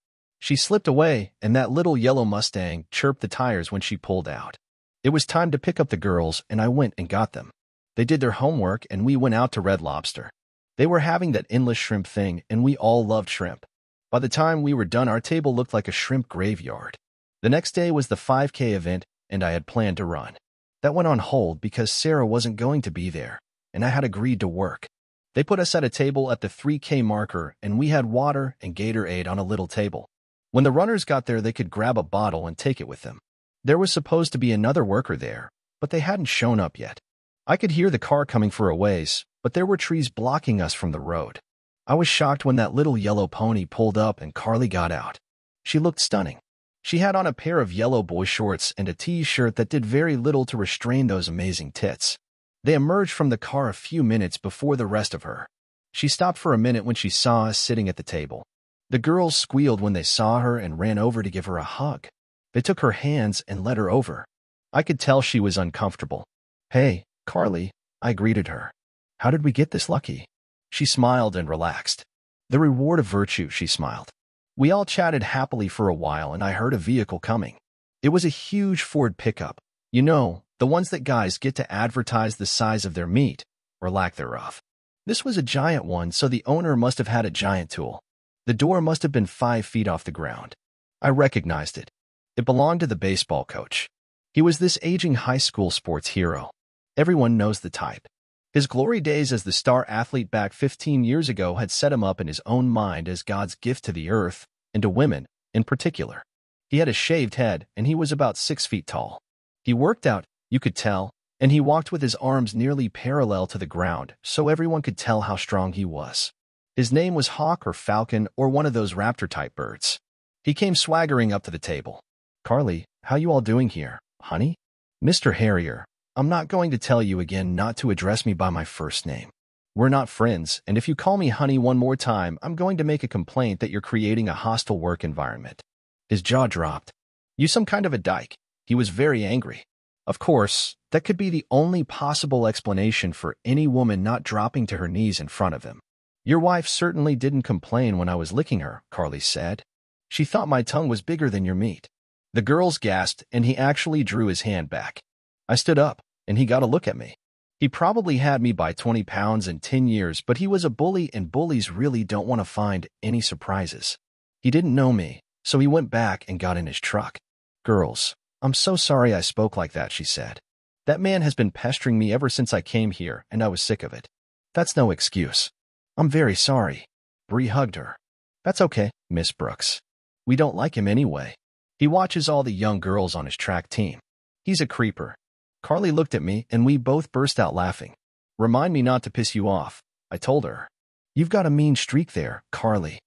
She slipped away, and that little yellow Mustang chirped the tires when she pulled out. It was time to pick up the girls, and I went and got them. They did their homework, and we went out to Red Lobster. They were having that endless shrimp thing, and we all loved shrimp. By the time we were done, our table looked like a shrimp graveyard. The next day was the five K event, and I had planned to run. That went on hold because Sarah wasn't going to be there, and I had agreed to work. They put us at a table at the three K marker, and we had water and Gatorade on a little table. When the runners got there, they could grab a bottle and take it with them. There was supposed to be another worker there, but they hadn't shown up yet. I could hear the car coming for a ways, but there were trees blocking us from the road. I was shocked when that little yellow pony pulled up and Carly got out. She looked stunning. She had on a pair of yellow boy shorts and a t-shirt that did very little to restrain those amazing tits. They emerged from the car a few minutes before the rest of her. She stopped for a minute when she saw us sitting at the table. The girls squealed when they saw her and ran over to give her a hug. They took her hands and led her over. I could tell she was uncomfortable. "Hey, Carly," I greeted her. "How did we get this lucky?" She smiled and relaxed. "The reward of virtue," she smiled. We all chatted happily for a while, and I heard a vehicle coming. It was a huge Ford pickup. You know, the ones that guys get to advertise the size of their meat, or lack thereof. This was a giant one, so the owner must have had a giant tool. The door must have been five feet off the ground. I recognized it. It belonged to the baseball coach. He was this aging high school sports hero. Everyone knows the type. His glory days as the star athlete back fifteen years ago had set him up in his own mind as God's gift to the earth, and to women, in particular. He had a shaved head, and he was about six feet tall. He worked out, you could tell, and he walked with his arms nearly parallel to the ground, so everyone could tell how strong he was. His name was Hawk or Falcon or one of those raptor-type birds. He came swaggering up to the table. "Carly, how you all doing here, honey?" "Mister Harrier, I'm not going to tell you again not to address me by my first name. We're not friends, and if you call me honey one more time, I'm going to make a complaint that you're creating a hostile work environment." His jaw dropped. "You some kind of a dyke." He was very angry. Of course, that could be the only possible explanation for any woman not dropping to her knees in front of him. "Your wife certainly didn't complain when I was licking her," Carly said. "She thought my tongue was bigger than your meat." The girls gasped, and he actually drew his hand back. I stood up, and he got a look at me. He probably had me by twenty pounds in ten years, but he was a bully, and bullies really don't want to find any surprises. He didn't know me, so he went back and got in his truck. "Girls, I'm so sorry I spoke like that," she said. "That man has been pestering me ever since I came here, and I was sick of it." "That's no excuse. I'm very sorry." Bree hugged her. "That's okay, Miss Brooks. We don't like him anyway. He watches all the young girls on his track team. He's a creeper." Carly looked at me, and we both burst out laughing. "Remind me not to piss you off," I told her. "You've got a mean streak there, Carly."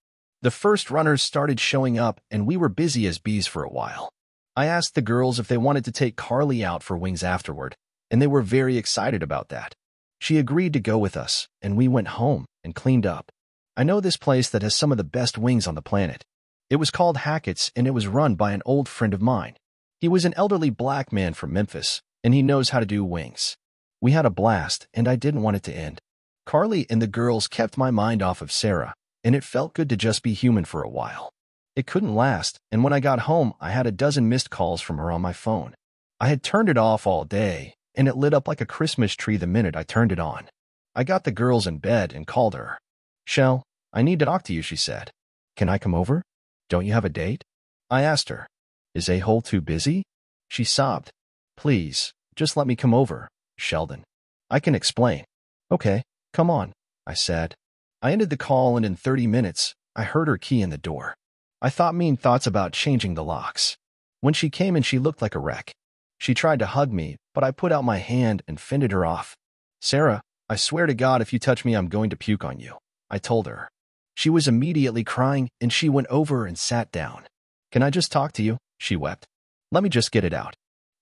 The first runners started showing up, and we were busy as bees for a while. I asked the girls if they wanted to take Carly out for wings afterward, and they were very excited about that. She agreed to go with us, and we went home and cleaned up. I know this place that has some of the best wings on the planet. It was called Hackett's, and it was run by an old friend of mine. He was an elderly black man from Memphis, and he knows how to do wings. We had a blast, and I didn't want it to end. Carly and the girls kept my mind off of Sarah, and it felt good to just be human for a while. It couldn't last, and when I got home, I had a dozen missed calls from her on my phone. I had turned it off all day, and it lit up like a Christmas tree the minute I turned it on. I got the girls in bed and called her. "Shell, I need to talk to you," she said. "Can I come over? Don't you have a date?" I asked her. "Is a-hole too busy?" She sobbed. "Please, just let me come over, Sheldon. I can explain." "Okay, come on," I said. I ended the call, and in thirty minutes, I heard her key in the door. I thought mean thoughts about changing the locks. When she came in, she looked like a wreck. She tried to hug me, but I put out my hand and fended her off. "Sarah, I swear to God, if you touch me, I'm going to puke on you," I told her. She was immediately crying, and she went over and sat down. "Can I just talk to you?" she wept. "Let me just get it out."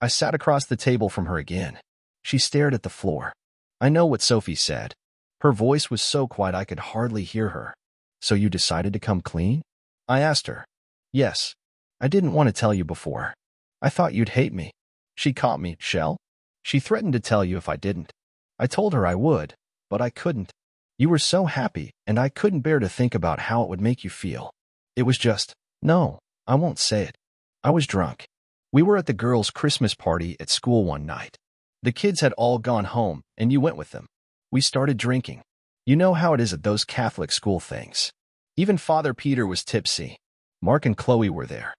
I sat across the table from her again. She stared at the floor. I know what Sophie said. Her voice was so quiet I could hardly hear her. "So you decided to come clean?" I asked her. "Yes. I didn't want to tell you before. I thought you'd hate me." She caught me. "Shell, she threatened to tell you if I didn't." I told her I would, but I couldn't. "You were so happy, and I couldn't bear to think about how it would make you feel. It was just, no, I won't say it. I was drunk." We were at the girls' Christmas party at school one night. The kids had all gone home, and you went with them. We started drinking. You know how it is at those Catholic school things. Even Father Peter was tipsy. Mark and Chloe were there.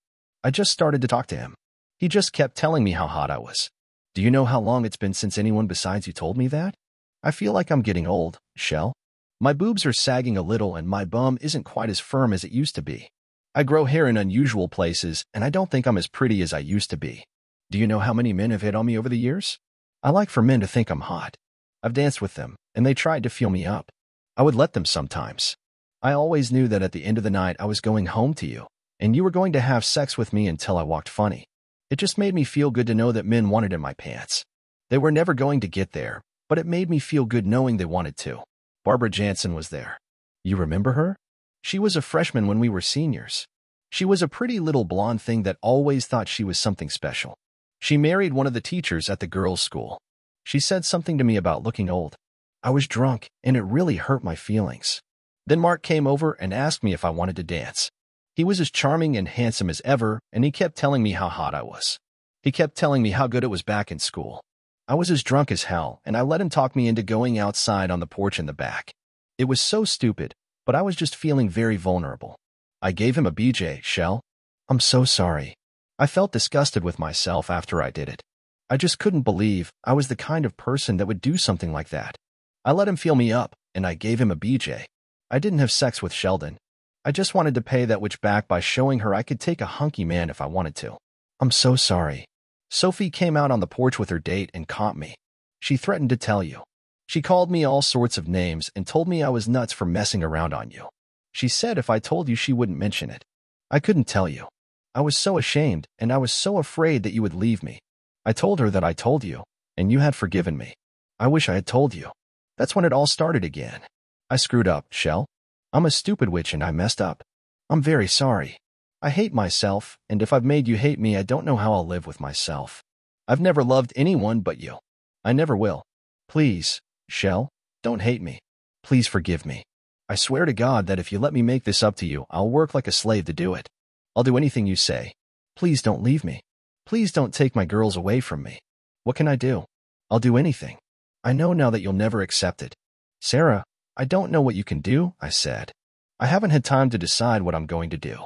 I just started to talk to him. He just kept telling me how hot I was. Do you know how long it's been since anyone besides you told me that? I feel like I'm getting old, Shell. My boobs are sagging a little and my bum isn't quite as firm as it used to be. I grow hair in unusual places and I don't think I'm as pretty as I used to be. Do you know how many men have hit on me over the years? I like for men to think I'm hot. I've danced with them, and they tried to feel me up. I would let them sometimes. I always knew that at the end of the night I was going home to you, and you were going to have sex with me until I walked funny. It just made me feel good to know that men wanted in my pants. They were never going to get there, but it made me feel good knowing they wanted to. Barbara Jansen was there. You remember her? She was a freshman when we were seniors. She was a pretty little blonde thing that always thought she was something special. She married one of the teachers at the girls' school. She said something to me about looking old. I was drunk, and it really hurt my feelings. Then Mark came over and asked me if I wanted to dance. He was as charming and handsome as ever, and he kept telling me how hot I was. He kept telling me how good it was back in school. I was as drunk as hell, and I let him talk me into going outside on the porch in the back. It was so stupid, but I was just feeling very vulnerable. I gave him a B J, Shell. I'm so sorry. I felt disgusted with myself after I did it. I just couldn't believe I was the kind of person that would do something like that. I let him feel me up, and I gave him a B J. I didn't have sex with Sheldon. I just wanted to pay that witch back by showing her I could take a hunky man if I wanted to. I'm so sorry. Sophie came out on the porch with her date and caught me. She threatened to tell you. She called me all sorts of names and told me I was nuts for messing around on you. She said if I told you she wouldn't mention it. I couldn't tell you. I was so ashamed, and I was so afraid that you would leave me. I told her that I told you, and you had forgiven me. I wish I had told you. That's when it all started again. I screwed up, Shell. I'm a stupid witch and I messed up. I'm very sorry. I hate myself, and if I've made you hate me, I don't know how I'll live with myself. I've never loved anyone but you. I never will. Please, Shell, don't hate me. Please forgive me. I swear to God that if you let me make this up to you, I'll work like a slave to do it. I'll do anything you say. Please don't leave me. Please don't take my girls away from me. What can I do? I'll do anything. I know now that you'll never accept it. Sarah, I don't know what you can do, I said. I haven't had time to decide what I'm going to do.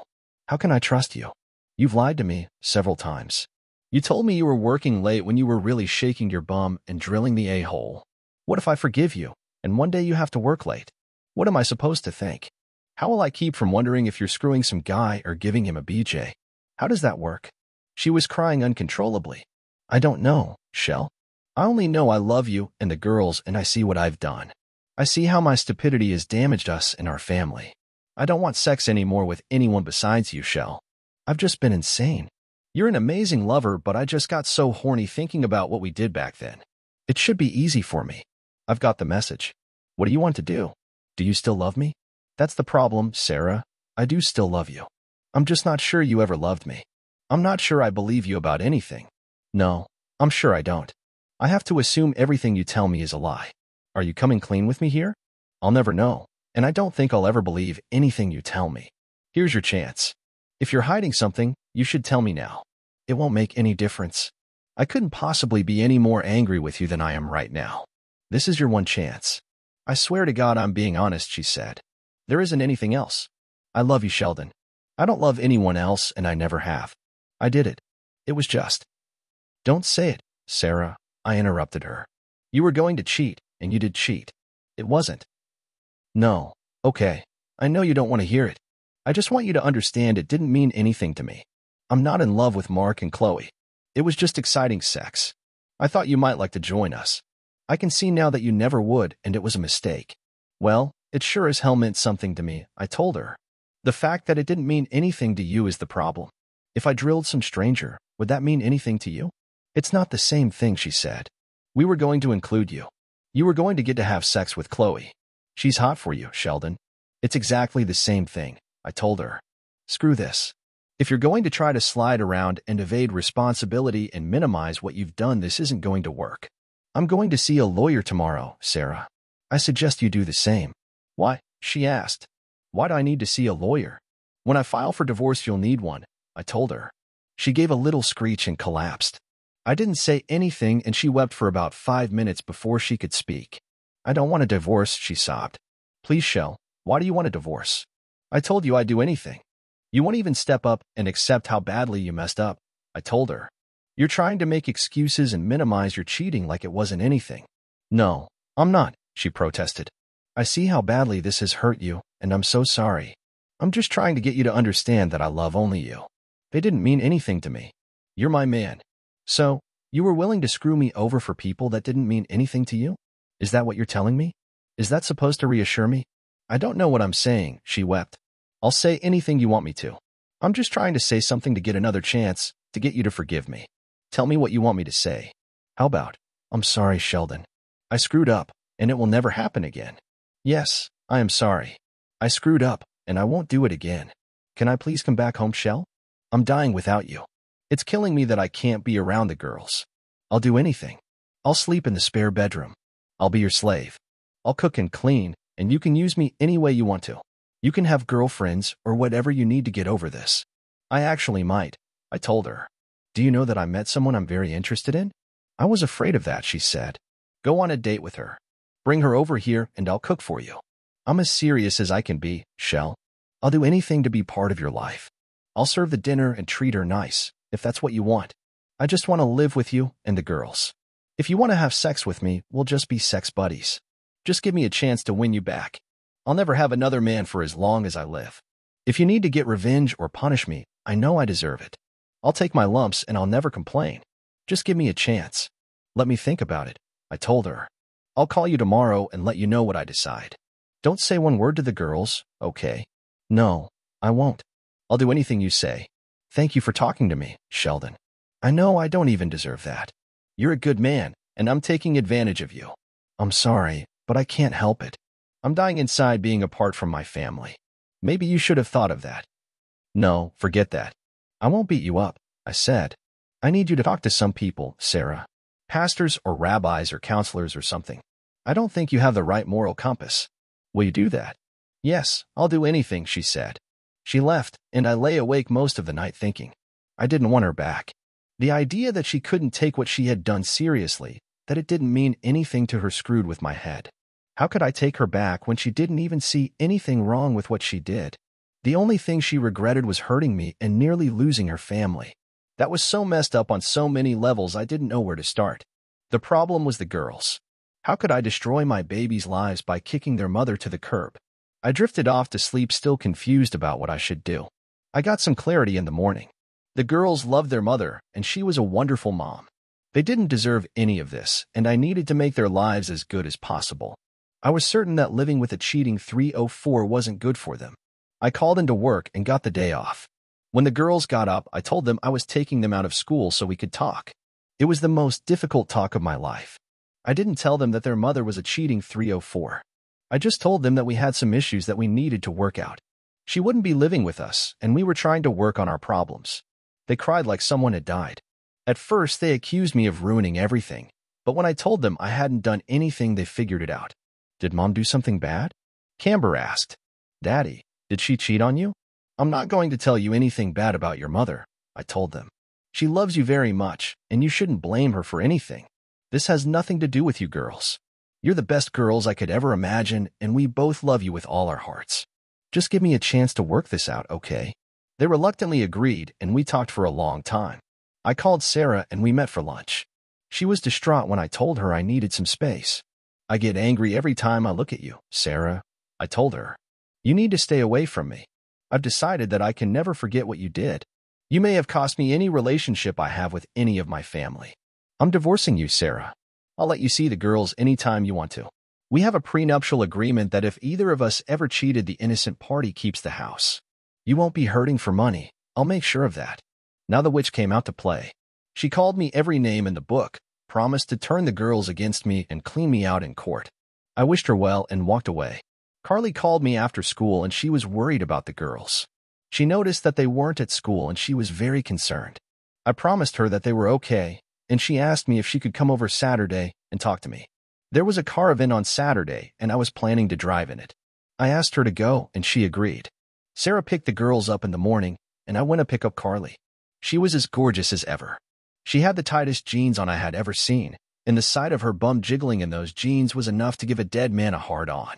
How can I trust you? You've lied to me several times. You told me you were working late when you were really shaking your bum and drilling the a-hole. What if I forgive you, and one day you have to work late? What am I supposed to think? How will I keep from wondering if you're screwing some guy or giving him a B J? How does that work? She was crying uncontrollably. I don't know, Shell. I only know I love you and the girls, and I see what I've done. I see how my stupidity has damaged us and our family. I don't want sex anymore with anyone besides you, Shell. I've just been insane. You're an amazing lover, but I just got so horny thinking about what we did back then. It should be easy for me. I've got the message. What do you want to do? Do you still love me? That's the problem, Sarah. I do still love you. I'm just not sure you ever loved me. I'm not sure I believe you about anything. No, I'm sure I don't. I have to assume everything you tell me is a lie. Are you coming clean with me here? I'll never know, and I don't think I'll ever believe anything you tell me. Here's your chance. If you're hiding something, you should tell me now. It won't make any difference. I couldn't possibly be any more angry with you than I am right now. This is your one chance. I swear to God I'm being honest, she said. There isn't anything else. I love you, Sheldon. I don't love anyone else, and I never have. I did it. It was just. Don't say it, Sarah. I interrupted her. You were going to cheat, and you did cheat. It wasn't. No. Okay. I know you don't want to hear it. I just want you to understand it didn't mean anything to me. I'm not in love with Mark and Chloe. It was just exciting sex. I thought you might like to join us. I can see now that you never would, and it was a mistake. Well, it sure as hell meant something to me, I told her. The fact that it didn't mean anything to you is the problem. If I drilled some stranger, would that mean anything to you? It's not the same thing, she said. We were going to include you. You were going to get to have sex with Chloe. She's hot for you, Sheldon. It's exactly the same thing, I told her. Screw this. If you're going to try to slide around and evade responsibility and minimize what you've done, this isn't going to work. I'm going to see a lawyer tomorrow, Sarah. I suggest you do the same. Why? She asked. Why do I need to see a lawyer? When I file for divorce, you'll need one, I told her. She gave a little screech and collapsed. I didn't say anything, and she wept for about five minutes before she could speak. I don't want a divorce, she sobbed. Please, Shell, why do you want a divorce? I told you I'd do anything. You won't even step up and accept how badly you messed up, I told her. You're trying to make excuses and minimize your cheating like it wasn't anything. No, I'm not, she protested. I see how badly this has hurt you, and I'm so sorry. I'm just trying to get you to understand that I love only you. They didn't mean anything to me. You're my man. So, you were willing to screw me over for people that didn't mean anything to you? Is that what you're telling me? Is that supposed to reassure me? I don't know what I'm saying, she wept. I'll say anything you want me to. I'm just trying to say something to get another chance, to get you to forgive me. Tell me what you want me to say. How about, I'm sorry, Sheldon. I screwed up, and it will never happen again. Yes, I am sorry. I screwed up, and I won't do it again. Can I please come back home, Shell? I'm dying without you. It's killing me that I can't be around the girls. I'll do anything. I'll sleep in the spare bedroom. I'll be your slave. I'll cook and clean, and you can use me any way you want to. You can have girlfriends or whatever you need to get over this. I actually might, I told her. Do you know that I met someone I'm very interested in? I was afraid of that, she said. Go on a date with her. Bring her over here and I'll cook for you. I'm as serious as I can be, Shell. I'll do anything to be part of your life. I'll serve the dinner and treat her nice, if that's what you want. I just want to live with you and the girls. If you want to have sex with me, we'll just be sex buddies. Just give me a chance to win you back. I'll never have another man for as long as I live. If you need to get revenge or punish me, I know I deserve it. I'll take my lumps and I'll never complain. Just give me a chance. Let me think about it, I told her. I'll call you tomorrow and let you know what I decide. Don't say one word to the girls, okay? No, I won't. I'll do anything you say. Thank you for talking to me, Sheldon. I know I don't even deserve that. You're a good man, and I'm taking advantage of you. I'm sorry, but I can't help it. I'm dying inside being apart from my family. Maybe you should have thought of that. No, forget that. I won't beat you up, I said. I need you to talk to some people, Sarah. Pastors or rabbis or counselors or something. I don't think you have the right moral compass. Will you do that? Yes, I'll do anything, she said. She left, and I lay awake most of the night thinking. I didn't want her back. The idea that she couldn't take what she had done seriously, that it didn't mean anything to her, screwed with my head. How could I take her back when she didn't even see anything wrong with what she did? The only thing she regretted was hurting me and nearly losing her family. That was so messed up on so many levels I didn't know where to start. The problem was the girls. How could I destroy my babies' lives by kicking their mother to the curb? I drifted off to sleep, still confused about what I should do. I got some clarity in the morning. The girls loved their mother, and she was a wonderful mom. They didn't deserve any of this, and I needed to make their lives as good as possible. I was certain that living with a cheating three oh four wasn't good for them. I called into work and got the day off. When the girls got up, I told them I was taking them out of school so we could talk. It was the most difficult talk of my life. I didn't tell them that their mother was a cheating three oh four. I just told them that we had some issues that we needed to work out. She wouldn't be living with us, and we were trying to work on our problems. They cried like someone had died. At first, they accused me of ruining everything, but when I told them I hadn't done anything, they figured it out. Did Mom do something bad? Camber asked. Daddy, did she cheat on you? I'm not going to tell you anything bad about your mother, I told them. She loves you very much, and you shouldn't blame her for anything. This has nothing to do with you girls. You're the best girls I could ever imagine, and we both love you with all our hearts. Just give me a chance to work this out, okay? They reluctantly agreed, and we talked for a long time. I called Sarah, and we met for lunch. She was distraught when I told her I needed some space. I get angry every time I look at you, Sarah, I told her. You need to stay away from me. I've decided that I can never forget what you did. You may have cost me any relationship I have with any of my family. I'm divorcing you, Sarah. I'll let you see the girls anytime you want to. We have a prenuptial agreement that if either of us ever cheated, the innocent party keeps the house. You won't be hurting for money. I'll make sure of that. Now the witch came out to play. She called me every name in the book, promised to turn the girls against me and clean me out in court. I wished her well and walked away. Carly called me after school and she was worried about the girls. She noticed that they weren't at school and she was very concerned. I promised her that they were okay, and she asked me if she could come over Saturday and talk to me. There was a car event on Saturday and I was planning to drive in it. I asked her to go and she agreed. Sarah picked the girls up in the morning and I went to pick up Carly. She was as gorgeous as ever. She had the tightest jeans on I had ever seen, and the sight of her bum jiggling in those jeans was enough to give a dead man a hard-on.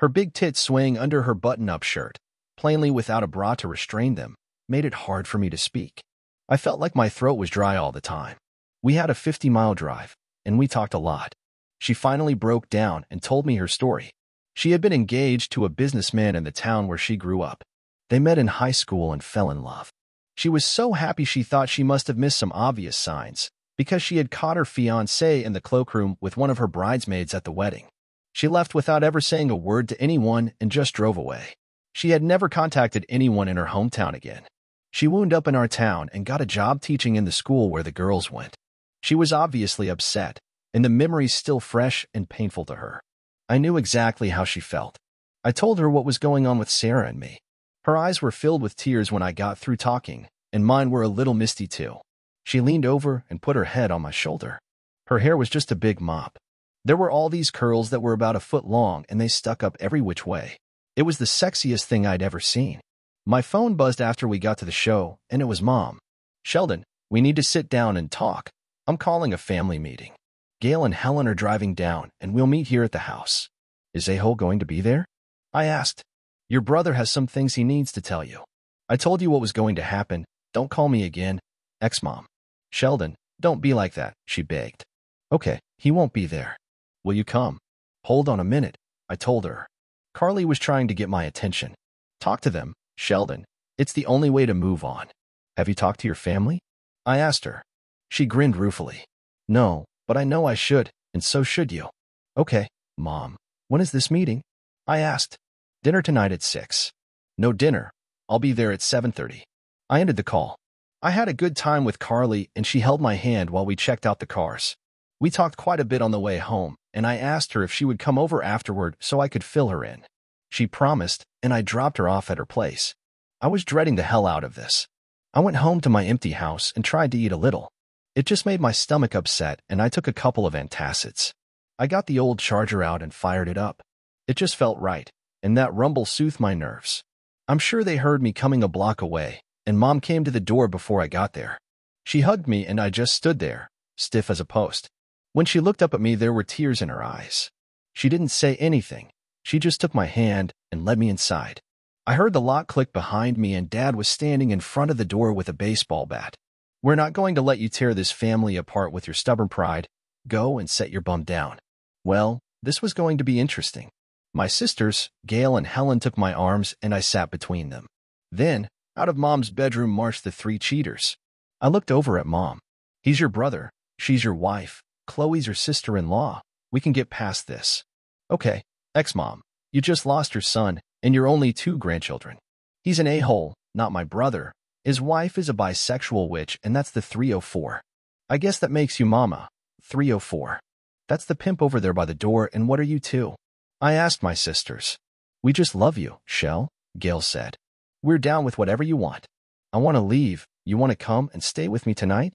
Her big tits swaying under her button-up shirt, plainly without a bra to restrain them, made it hard for me to speak. I felt like my throat was dry all the time. We had a fifty-mile drive, and we talked a lot. She finally broke down and told me her story. She had been engaged to a businessman in the town where she grew up. They met in high school and fell in love. She was so happy she thought she must have missed some obvious signs, because she had caught her fiancé in the cloakroom with one of her bridesmaids at the wedding. She left without ever saying a word to anyone and just drove away. She had never contacted anyone in her hometown again. She wound up in our town and got a job teaching in the school where the girls went. She was obviously upset, and the memory's still fresh and painful to her. I knew exactly how she felt. I told her what was going on with Sarah and me. Her eyes were filled with tears when I got through talking, and mine were a little misty too. She leaned over and put her head on my shoulder. Her hair was just a big mop. There were all these curls that were about a foot long, and they stuck up every which way. It was the sexiest thing I'd ever seen. My phone buzzed after we got to the show, and it was Mom. "Sheldon, we need to sit down and talk. I'm calling a family meeting. Gail and Helen are driving down, and we'll meet here at the house." "Is Ahol going to be there?" I asked. "Your brother has some things he needs to tell you. I told you what was going to happen. Don't call me again, ex-mom." "Sheldon, don't be like that," she begged. "Okay, he won't be there. Will you come?" "Hold on a minute," I told her. Carly was trying to get my attention. "Talk to them, Sheldon. It's the only way to move on." "Have you talked to your family?" I asked her. She grinned ruefully. "No, but I know I should, and so should you." "Okay, Mom, when is this meeting?" I asked. "Dinner tonight at six. "No dinner. I'll be there at seven thirty. I ended the call. I had a good time with Carly, and she held my hand while we checked out the cars. We talked quite a bit on the way home, and I asked her if she would come over afterward so I could fill her in. She promised, and I dropped her off at her place. I was dreading the hell out of this. I went home to my empty house and tried to eat a little. It just made my stomach upset, and I took a couple of antacids. I got the old Charger out and fired it up. It just felt right, and that rumble soothed my nerves. I'm sure they heard me coming a block away, and Mom came to the door before I got there. She hugged me, and I just stood there, stiff as a post. When she looked up at me, there were tears in her eyes. She didn't say anything. She just took my hand and led me inside. I heard the lock click behind me, and Dad was standing in front of the door with a baseball bat. "We're not going to let you tear this family apart with your stubborn pride. Go and set your bum down." Well, this was going to be interesting. My sisters, Gail and Helen, took my arms, and I sat between them. Then, out of Mom's bedroom marched the three cheaters. I looked over at Mom. "He's your brother. She's your wife. Chloe's your sister-in-law. We can get past this." "Okay, ex-mom, you just lost your son, and your only two grandchildren. He's an a-hole, not my brother. His wife is a bisexual witch, and that's the three oh four. I guess that makes you Mama. three oh four. That's the pimp over there by the door, and what are you two?" I asked my sisters. "We just love you, Shell," Gail said. "We're down with whatever you want. I want to leave. You want to come and stay with me tonight?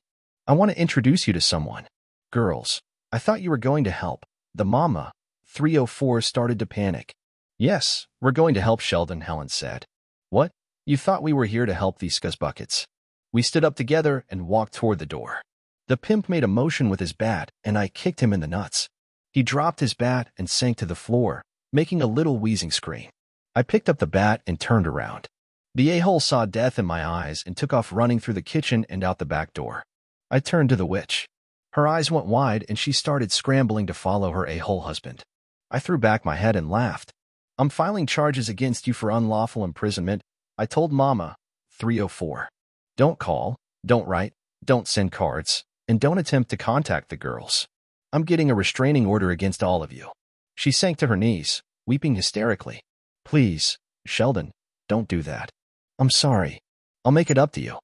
I want to introduce you to someone." "Girls, I thought you were going to help." The Mama, three oh four, started to panic. "Yes, we're going to help, Sheldon," Helen said. "What? You thought we were here to help these scuzzbuckets?" We stood up together and walked toward the door. The pimp made a motion with his bat, and I kicked him in the nuts. He dropped his bat and sank to the floor, making a little wheezing scream. I picked up the bat and turned around. The a-hole saw death in my eyes and took off running through the kitchen and out the back door. I turned to the witch. Her eyes went wide, and she started scrambling to follow her a-hole husband. I threw back my head and laughed. "I'm filing charges against you for unlawful imprisonment," I told Mama, three oh four. "Don't call, don't write, don't send cards, and don't attempt to contact the girls. I'm getting a restraining order against all of you." She sank to her knees, weeping hysterically. "Please, Sheldon, don't do that. I'm sorry. I'll make it up to you."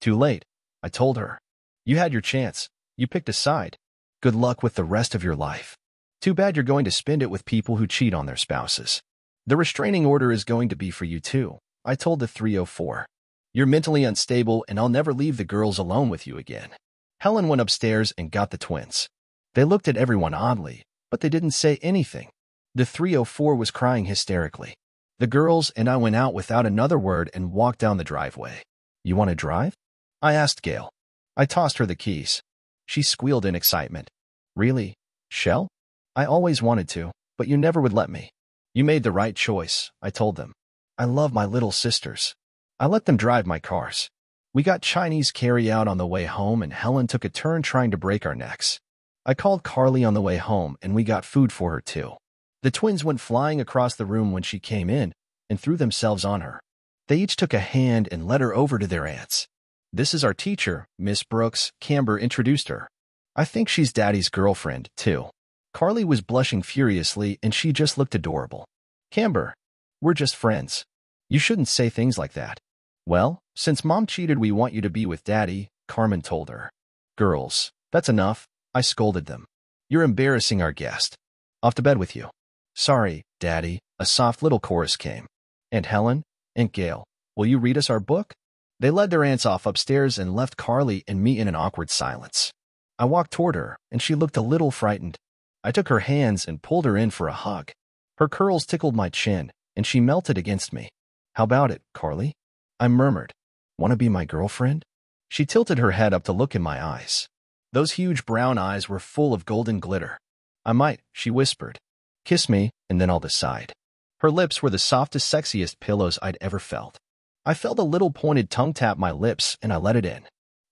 "Too late," I told her. "You had your chance. You picked a side. Good luck with the rest of your life. Too bad you're going to spend it with people who cheat on their spouses. The restraining order is going to be for you too," I told the three oh four. "You're mentally unstable, and I'll never leave the girls alone with you again." Helen went upstairs and got the twins. They looked at everyone oddly, but they didn't say anything. The three oh four was crying hysterically. The girls and I went out without another word and walked down the driveway. "You want to drive?" I asked Gail. I tossed her the keys. She squealed in excitement. "Really, Shell? I always wanted to, but you never would let me." "You made the right choice," I told them. I love my little sisters. I let them drive my cars. We got Chinese carry-out on the way home and Helen took a turn trying to break our necks. I called Carly on the way home and we got food for her too. The twins went flying across the room when she came in and threw themselves on her. They each took a hand and led her over to their aunt's. This is our teacher, Miss Brooks, Camber introduced her. I think she's Daddy's girlfriend, too. Carly was blushing furiously and she just looked adorable. Camber, we're just friends. You shouldn't say things like that. Well, since Mom cheated, we want you to be with Daddy, Carmen told her. Girls, that's enough, I scolded them. You're embarrassing our guest. Off to bed with you. Sorry, Daddy, a soft little chorus came. Aunt Helen, Aunt Gail, will you read us our book? They led their aunts off upstairs and left Carly and me in an awkward silence. I walked toward her, and she looked a little frightened. I took her hands and pulled her in for a hug. Her curls tickled my chin, and she melted against me. How about it, Carly? I murmured. Want to be my girlfriend? She tilted her head up to look in my eyes. Those huge brown eyes were full of golden glitter. I might, she whispered. Kiss me, and then I'll decide. Her lips were the softest, sexiest pillows I'd ever felt. I felt a little pointed tongue tap my lips, and I let it in.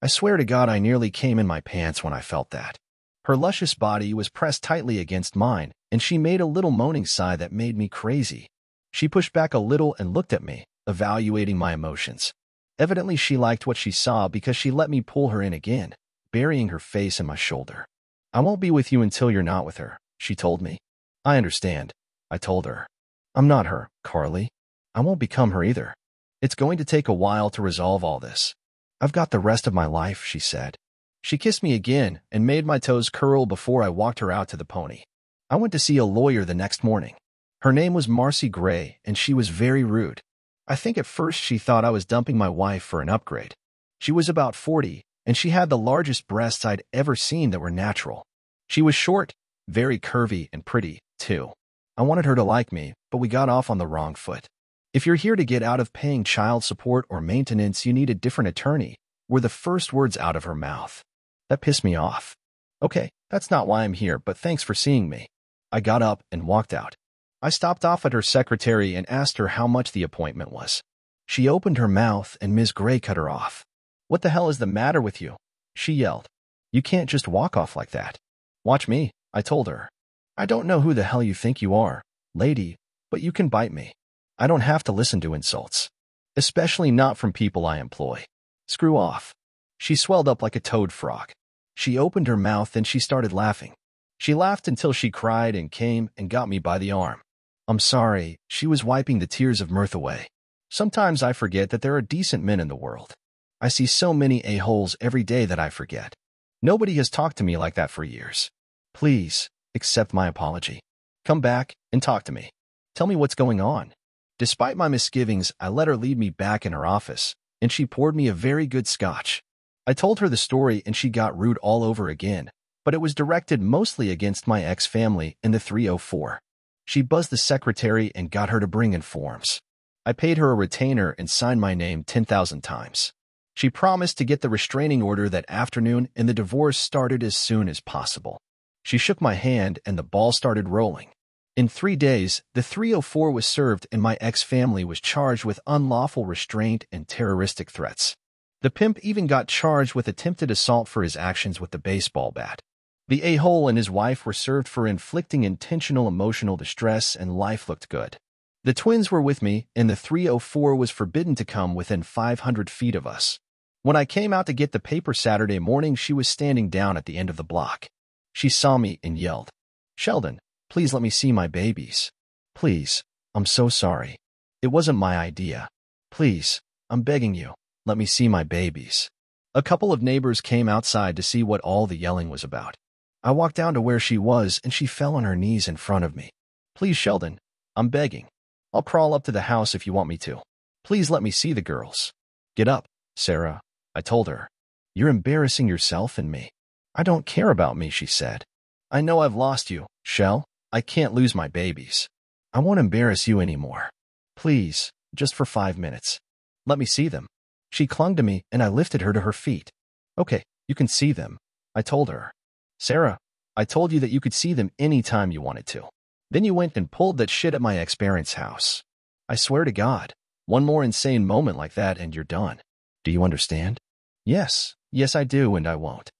I swear to God, I nearly came in my pants when I felt that. Her luscious body was pressed tightly against mine, and she made a little moaning sigh that made me crazy. She pushed back a little and looked at me, evaluating my emotions. Evidently, she liked what she saw because she let me pull her in again, burying her face in my shoulder. I won't be with you until you're not with her, she told me. I understand, I told her. I'm not her, Carly. I won't become her either. It's going to take a while to resolve all this. I've got the rest of my life, she said. She kissed me again and made my toes curl before I walked her out to the pony. I went to see a lawyer the next morning. Her name was Marcy Gray, and she was very rude. I think at first she thought I was dumping my wife for an upgrade. She was about forty, and she had the largest breasts I'd ever seen that were natural. She was short, very curvy, and pretty, too. I wanted her to like me, but we got off on the wrong foot. If you're here to get out of paying child support or maintenance, you need a different attorney, were the first words out of her mouth. That pissed me off. Okay, that's not why I'm here, but thanks for seeing me. I got up and walked out. I stopped off at her secretary and asked her how much the appointment was. She opened her mouth and Miz Gray cut her off. What the hell is the matter with you? She yelled. You can't just walk off like that. Watch me, I told her. I don't know who the hell you think you are, lady, but you can bite me. I don't have to listen to insults. Especially not from people I employ. Screw off. She swelled up like a toad frog. She opened her mouth and she started laughing. She laughed until she cried and came and got me by the arm. I'm sorry, she was wiping the tears of mirth away. Sometimes I forget that there are decent men in the world. I see so many a-holes every day that I forget. Nobody has talked to me like that for years. Please, accept my apology. Come back and talk to me. Tell me what's going on. Despite my misgivings, I let her lead me back in her office, and she poured me a very good scotch. I told her the story and she got rude all over again, but it was directed mostly against my ex-family and the three oh four. She buzzed the secretary and got her to bring in forms. I paid her a retainer and signed my name ten thousand times. She promised to get the restraining order that afternoon and the divorce started as soon as possible. She shook my hand and the ball started rolling. In three days, the three oh four was served and my ex-family was charged with unlawful restraint and terroristic threats. The pimp even got charged with attempted assault for his actions with the baseball bat. The a-hole and his wife were served for inflicting intentional emotional distress and life looked good. The twins were with me, and the three oh four was forbidden to come within five hundred feet of us. When I came out to get the paper Saturday morning, she was standing down at the end of the block. She saw me and yelled, "Sheldon, please let me see my babies. Please, I'm so sorry. It wasn't my idea. Please, I'm begging you, let me see my babies." A couple of neighbors came outside to see what all the yelling was about. I walked down to where she was, and she fell on her knees in front of me. "Please, Sheldon, I'm begging. I'll crawl up to the house if you want me to. Please let me see the girls." "Get up, Sarah," I told her. "You're embarrassing yourself and me." "I don't care about me," she said. "I know I've lost you, Shell. I can't lose my babies. I won't embarrass you anymore. Please, just for five minutes. Let me see them." She clung to me, and I lifted her to her feet. "Okay, you can see them," I told her. "Sarah, I told you that you could see them any time you wanted to. Then you went and pulled that shit at my ex-parents' house. I swear to God, One more insane moment like that and you're done. Do you understand? Yes. Yes, I do, and I won't.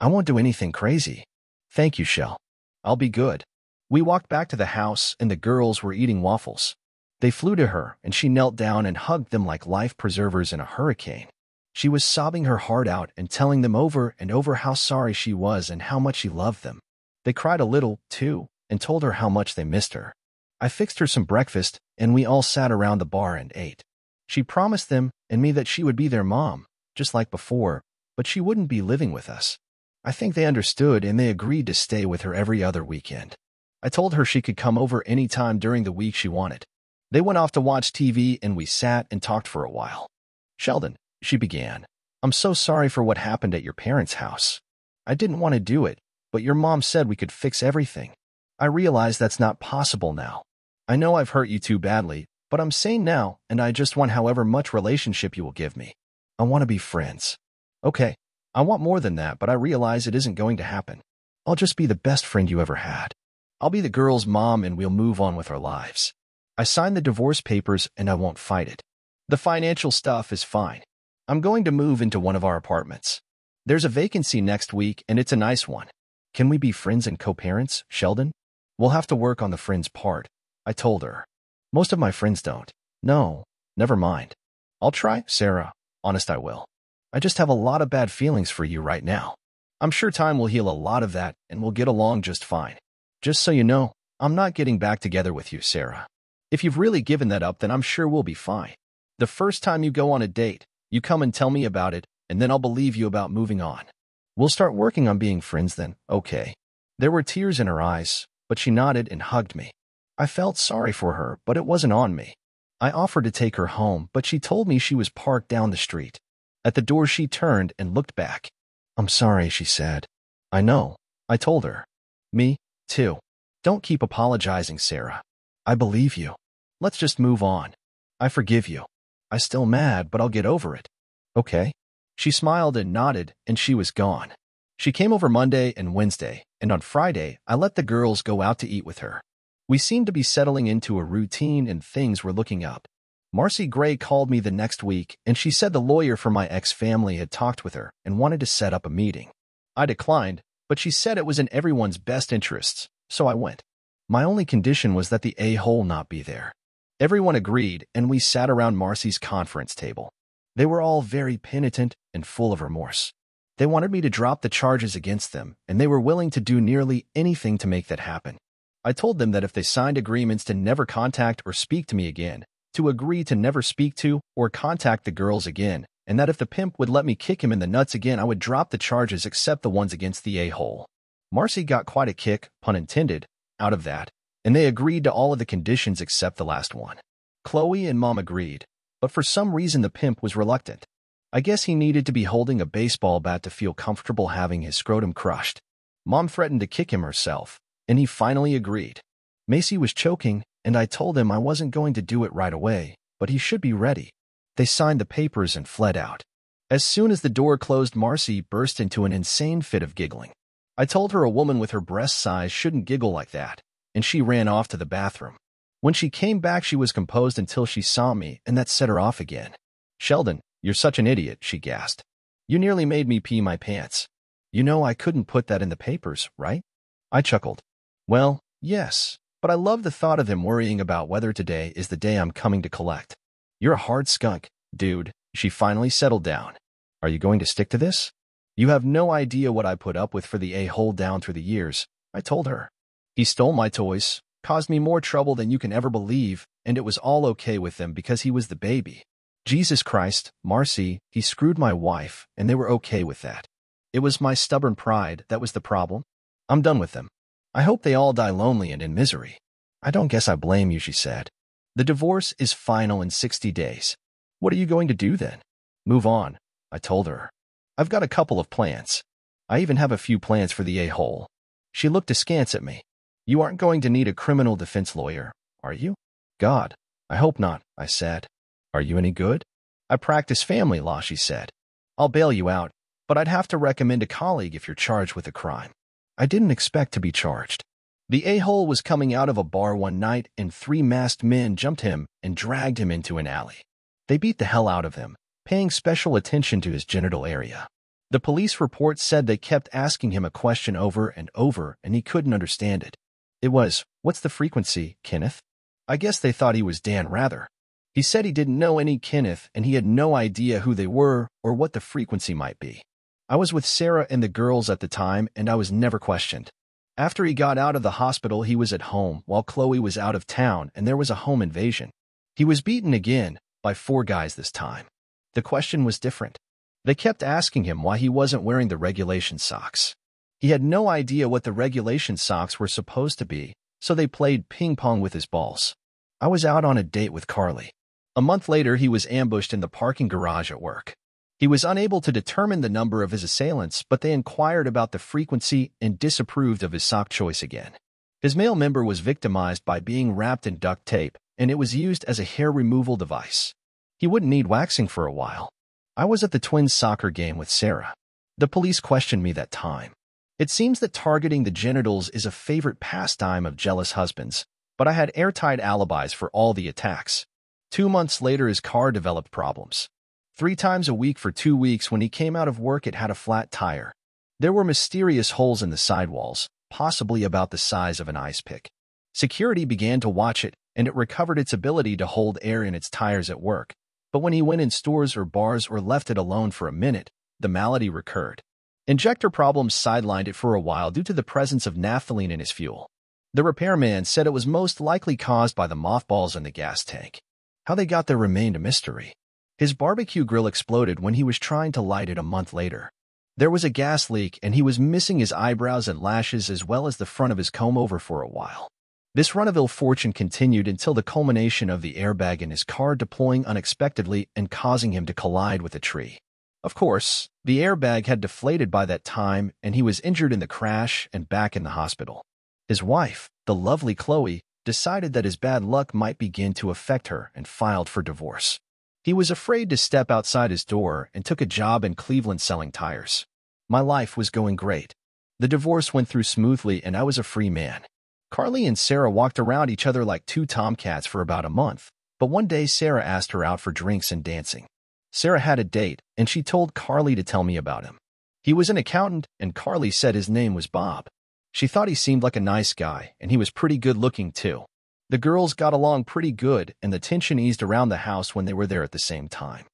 I won't do anything crazy. Thank you, Shell. I'll be good. We walked back to the house, and the girls were eating waffles. They flew to her, and she knelt down and hugged them like life preservers in a hurricane. She was sobbing her heart out and telling them over and over how sorry she was and how much she loved them. They cried a little, too, and told her how much they missed her. I fixed her some breakfast, and we all sat around the bar and ate. She promised them and me that she would be their mom, just like before, but she wouldn't be living with us. I think they understood, and they agreed to stay with her every other weekend. I told her she could come over any time during the week she wanted. They went off to watch T V, and we sat and talked for a while. Sheldon, she began, I'm so sorry for what happened at your parents' house. I didn't want to do it, but your mom said we could fix everything. I realize that's not possible now. I know I've hurt you too badly, but I'm sane now, and I just want however much relationship you will give me. I want to be friends. Okay, I want more than that, but I realize it isn't going to happen. I'll just be the best friend you ever had. I'll be the girl's mom, and we'll move on with our lives. I signed the divorce papers, and I won't fight it. The financial stuff is fine. I'm going to move into one of our apartments. There's a vacancy next week, and it's a nice one. Can we be friends and co-parents, Sheldon? We'll have to work on the friends part, I told her. Most of my friends don't. No, never mind. I'll try, Sarah. Honest, I will. I just have a lot of bad feelings for you right now. I'm sure time will heal a lot of that, and we'll get along just fine. Just so you know, I'm not getting back together with you, Sarah. If you've really given that up, then I'm sure we'll be fine. The first time you go on a date, you come and tell me about it, and then I'll believe you about moving on. We'll start working on being friends then, okay? There were tears in her eyes, but she nodded and hugged me. I felt sorry for her, but it wasn't on me. I offered to take her home, but she told me she was parked down the street. At the door, she turned and looked back. I'm sorry, she said. I know, I told her. Me, too. Don't keep apologizing, Sarah. I believe you. Let's just move on. I forgive you. I'm still mad, but I'll get over it. Okay. She smiled and nodded, and she was gone. She came over Monday and Wednesday, and on Friday, I let the girls go out to eat with her. We seemed to be settling into a routine, and things were looking up. Marcy Gray called me the next week, and she said the lawyer for my ex-family had talked with her and wanted to set up a meeting. I declined, but she said it was in everyone's best interests, so I went. My only condition was that the a-hole not be there. Everyone agreed, and we sat around Marcy's conference table. They were all very penitent and full of remorse. They wanted me to drop the charges against them, and they were willing to do nearly anything to make that happen. I told them that if they signed agreements to never contact or speak to me again, to agree to never speak to or contact the girls again, and that if the pimp would let me kick him in the nuts again, I would drop the charges except the ones against the a-hole. Marcy got quite a kick, pun intended, out of that, and they agreed to all of the conditions except the last one. Chloe and Mom agreed, but for some reason the pimp was reluctant. I guess he needed to be holding a baseball bat to feel comfortable having his scrotum crushed. Mom threatened to kick him herself, and he finally agreed. Macy was choking, and I told him I wasn't going to do it right away, but he should be ready. They signed the papers and fled out. As soon as the door closed, Marcy burst into an insane fit of giggling. I told her a woman with her breast size shouldn't giggle like that, and she ran off to the bathroom. When she came back, she was composed until she saw me, and that set her off again. Sheldon, you're such an idiot, she gasped. You nearly made me pee my pants. You know I couldn't put that in the papers, right? I chuckled. Well, yes. But I love the thought of him worrying about whether today is the day I'm coming to collect. You're a hard skunk, dude. She finally settled down. Are you going to stick to this? You have no idea what I put up with for the a-hole down through the years, I told her. He stole my toys, caused me more trouble than you can ever believe, and it was all okay with them because he was the baby. Jesus Christ, Marcy, he screwed my wife, and they were okay with that. It was my stubborn pride that was the problem. I'm done with them. I hope they all die lonely and in misery. I don't guess I blame you, she said. The divorce is final in sixty days. What are you going to do then? Move on, I told her. I've got a couple of plans. I even have a few plans for the a-hole. She looked askance at me. You aren't going to need a criminal defense lawyer, are you? God, I hope not, I said. Are you any good? I practice family law, she said. I'll bail you out, but I'd have to recommend a colleague if you're charged with a crime. I didn't expect to be charged. The a-hole was coming out of a bar one night, and three masked men jumped him and dragged him into an alley. They beat the hell out of him, paying special attention to his genital area. The police report said they kept asking him a question over and over, and he couldn't understand it. It was, "What's the frequency, Kenneth?" I guess they thought he was Dan Rather. He said he didn't know any Kenneth, and he had no idea who they were or what the frequency might be. I was with Sarah and the girls at the time, and I was never questioned. After he got out of the hospital, he was at home while Chloe was out of town, and there was a home invasion. He was beaten again, by four guys this time. The question was different. They kept asking him why he wasn't wearing the regulation socks. He had no idea what the regulation socks were supposed to be, so they played ping pong with his balls. I was out on a date with Carly. A month later, he was ambushed in the parking garage at work. He was unable to determine the number of his assailants, but they inquired about the frequency and disapproved of his sock choice again. His male member was victimized by being wrapped in duct tape, and it was used as a hair removal device. He wouldn't need waxing for a while. I was at the Twins soccer game with Sarah. The police questioned me that time. It seems that targeting the genitals is a favorite pastime of jealous husbands, but I had airtight alibis for all the attacks. Two months later, his car developed problems. Three times a week for two weeks when he came out of work, it had a flat tire. There were mysterious holes in the sidewalls, possibly about the size of an ice pick. Security began to watch it, and it recovered its ability to hold air in its tires at work. But when he went in stores or bars or left it alone for a minute, the malady recurred. Injector problems sidelined it for a while due to the presence of naphthalene in his fuel. The repairman said it was most likely caused by the mothballs in the gas tank. How they got there remained a mystery. His barbecue grill exploded when he was trying to light it a month later. There was a gas leak, and he was missing his eyebrows and lashes as well as the front of his comb over for a while. This run of ill fortune continued until the culmination of the airbag in his car deploying unexpectedly and causing him to collide with a tree. Of course, the airbag had deflated by that time, and he was injured in the crash and back in the hospital. His wife, the lovely Chloe, decided that his bad luck might begin to affect her and filed for divorce. He was afraid to step outside his door and took a job in Cleveland selling tires. My life was going great. The divorce went through smoothly, and I was a free man. Carly and Sarah walked around each other like two tomcats for about a month, but one day Sarah asked her out for drinks and dancing. Sarah had a date, and she told Carly to tell me about him. He was an accountant, and Carly said his name was Bob. She thought he seemed like a nice guy, and he was pretty good-looking too. The girls got along pretty good, and the tension eased around the house when they were there at the same time.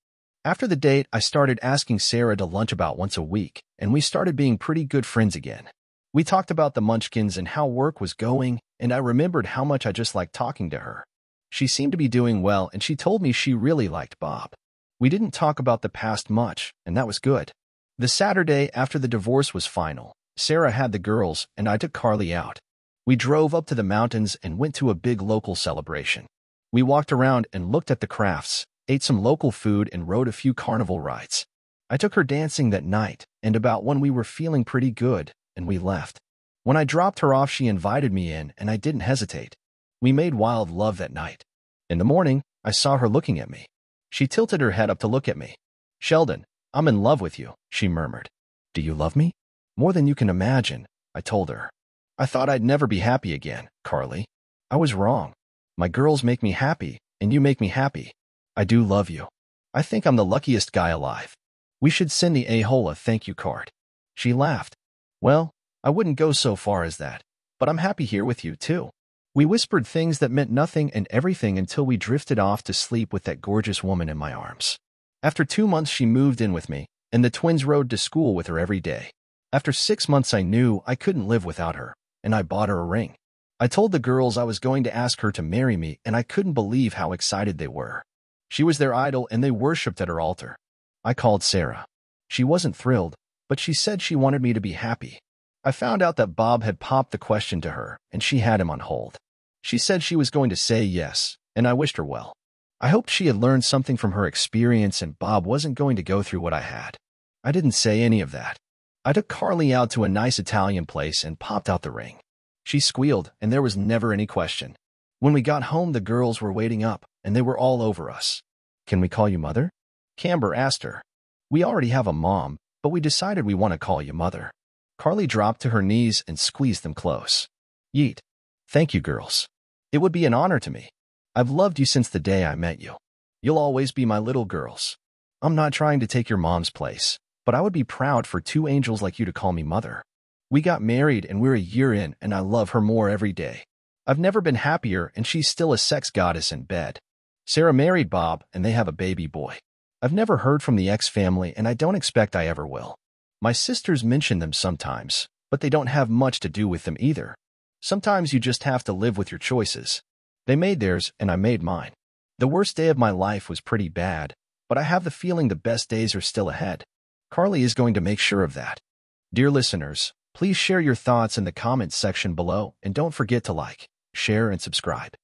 After the date, I started asking Sarah to lunch about once a week, and we started being pretty good friends again. We talked about the munchkins and how work was going, and I remembered how much I just liked talking to her. She seemed to be doing well, and she told me she really liked Bob. We didn't talk about the past much, and that was good. The Saturday after the divorce was final, Sarah had the girls, and I took Carly out. We drove up to the mountains and went to a big local celebration. We walked around and looked at the crafts, ate some local food, and rode a few carnival rides. I took her dancing that night, and about when we were feeling pretty good, and we left. When I dropped her off, she invited me in, and I didn't hesitate. We made wild love that night. In the morning, I saw her looking at me. She tilted her head up to look at me. "Sheldon, I'm in love with you," she murmured. "Do you love me?" "More than you can imagine," I told her. "I thought I'd never be happy again, Carly. I was wrong. My girls make me happy, and you make me happy. I do love you. I think I'm the luckiest guy alive. We should send the a-hole a thank you card." She laughed. "Well, I wouldn't go so far as that, but I'm happy here with you too." We whispered things that meant nothing and everything until we drifted off to sleep with that gorgeous woman in my arms. After two months, she moved in with me, and the twins rode to school with her every day. After six months, I knew I couldn't live without her, and I bought her a ring. I told the girls I was going to ask her to marry me, and I couldn't believe how excited they were. She was their idol, and they worshipped at her altar. I called Sarah. She wasn't thrilled, but she said she wanted me to be happy. I found out that Bob had popped the question to her, and she had him on hold. She said she was going to say yes, and I wished her well. I hoped she had learned something from her experience and Bob wasn't going to go through what I had. I didn't say any of that. I took Carly out to a nice Italian place and popped out the ring. She squealed, and there was never any question. When we got home, the girls were waiting up, and they were all over us. "Can we call you Mother?" Camber asked her. "We already have a mom, but we decided we want to call you Mother." Carly dropped to her knees and squeezed them close. Yeet. Thank you, girls. It would be an honor to me. I've loved you since the day I met you. You'll always be my little girls. I'm not trying to take your mom's place, but I would be proud for two angels like you to call me mother. We got married and we're a year in, and I love her more every day. I've never been happier, and she's still a sex goddess in bed. Sarah married Bob, and they have a baby boy. I've never heard from the X family, and I don't expect I ever will. My sisters mention them sometimes, but they don't have much to do with them either. Sometimes you just have to live with your choices. They made theirs, and I made mine. The worst day of my life was pretty bad, but I have the feeling the best days are still ahead. Carly is going to make sure of that. Dear listeners, please share your thoughts in the comments section below, and don't forget to like, share, and subscribe.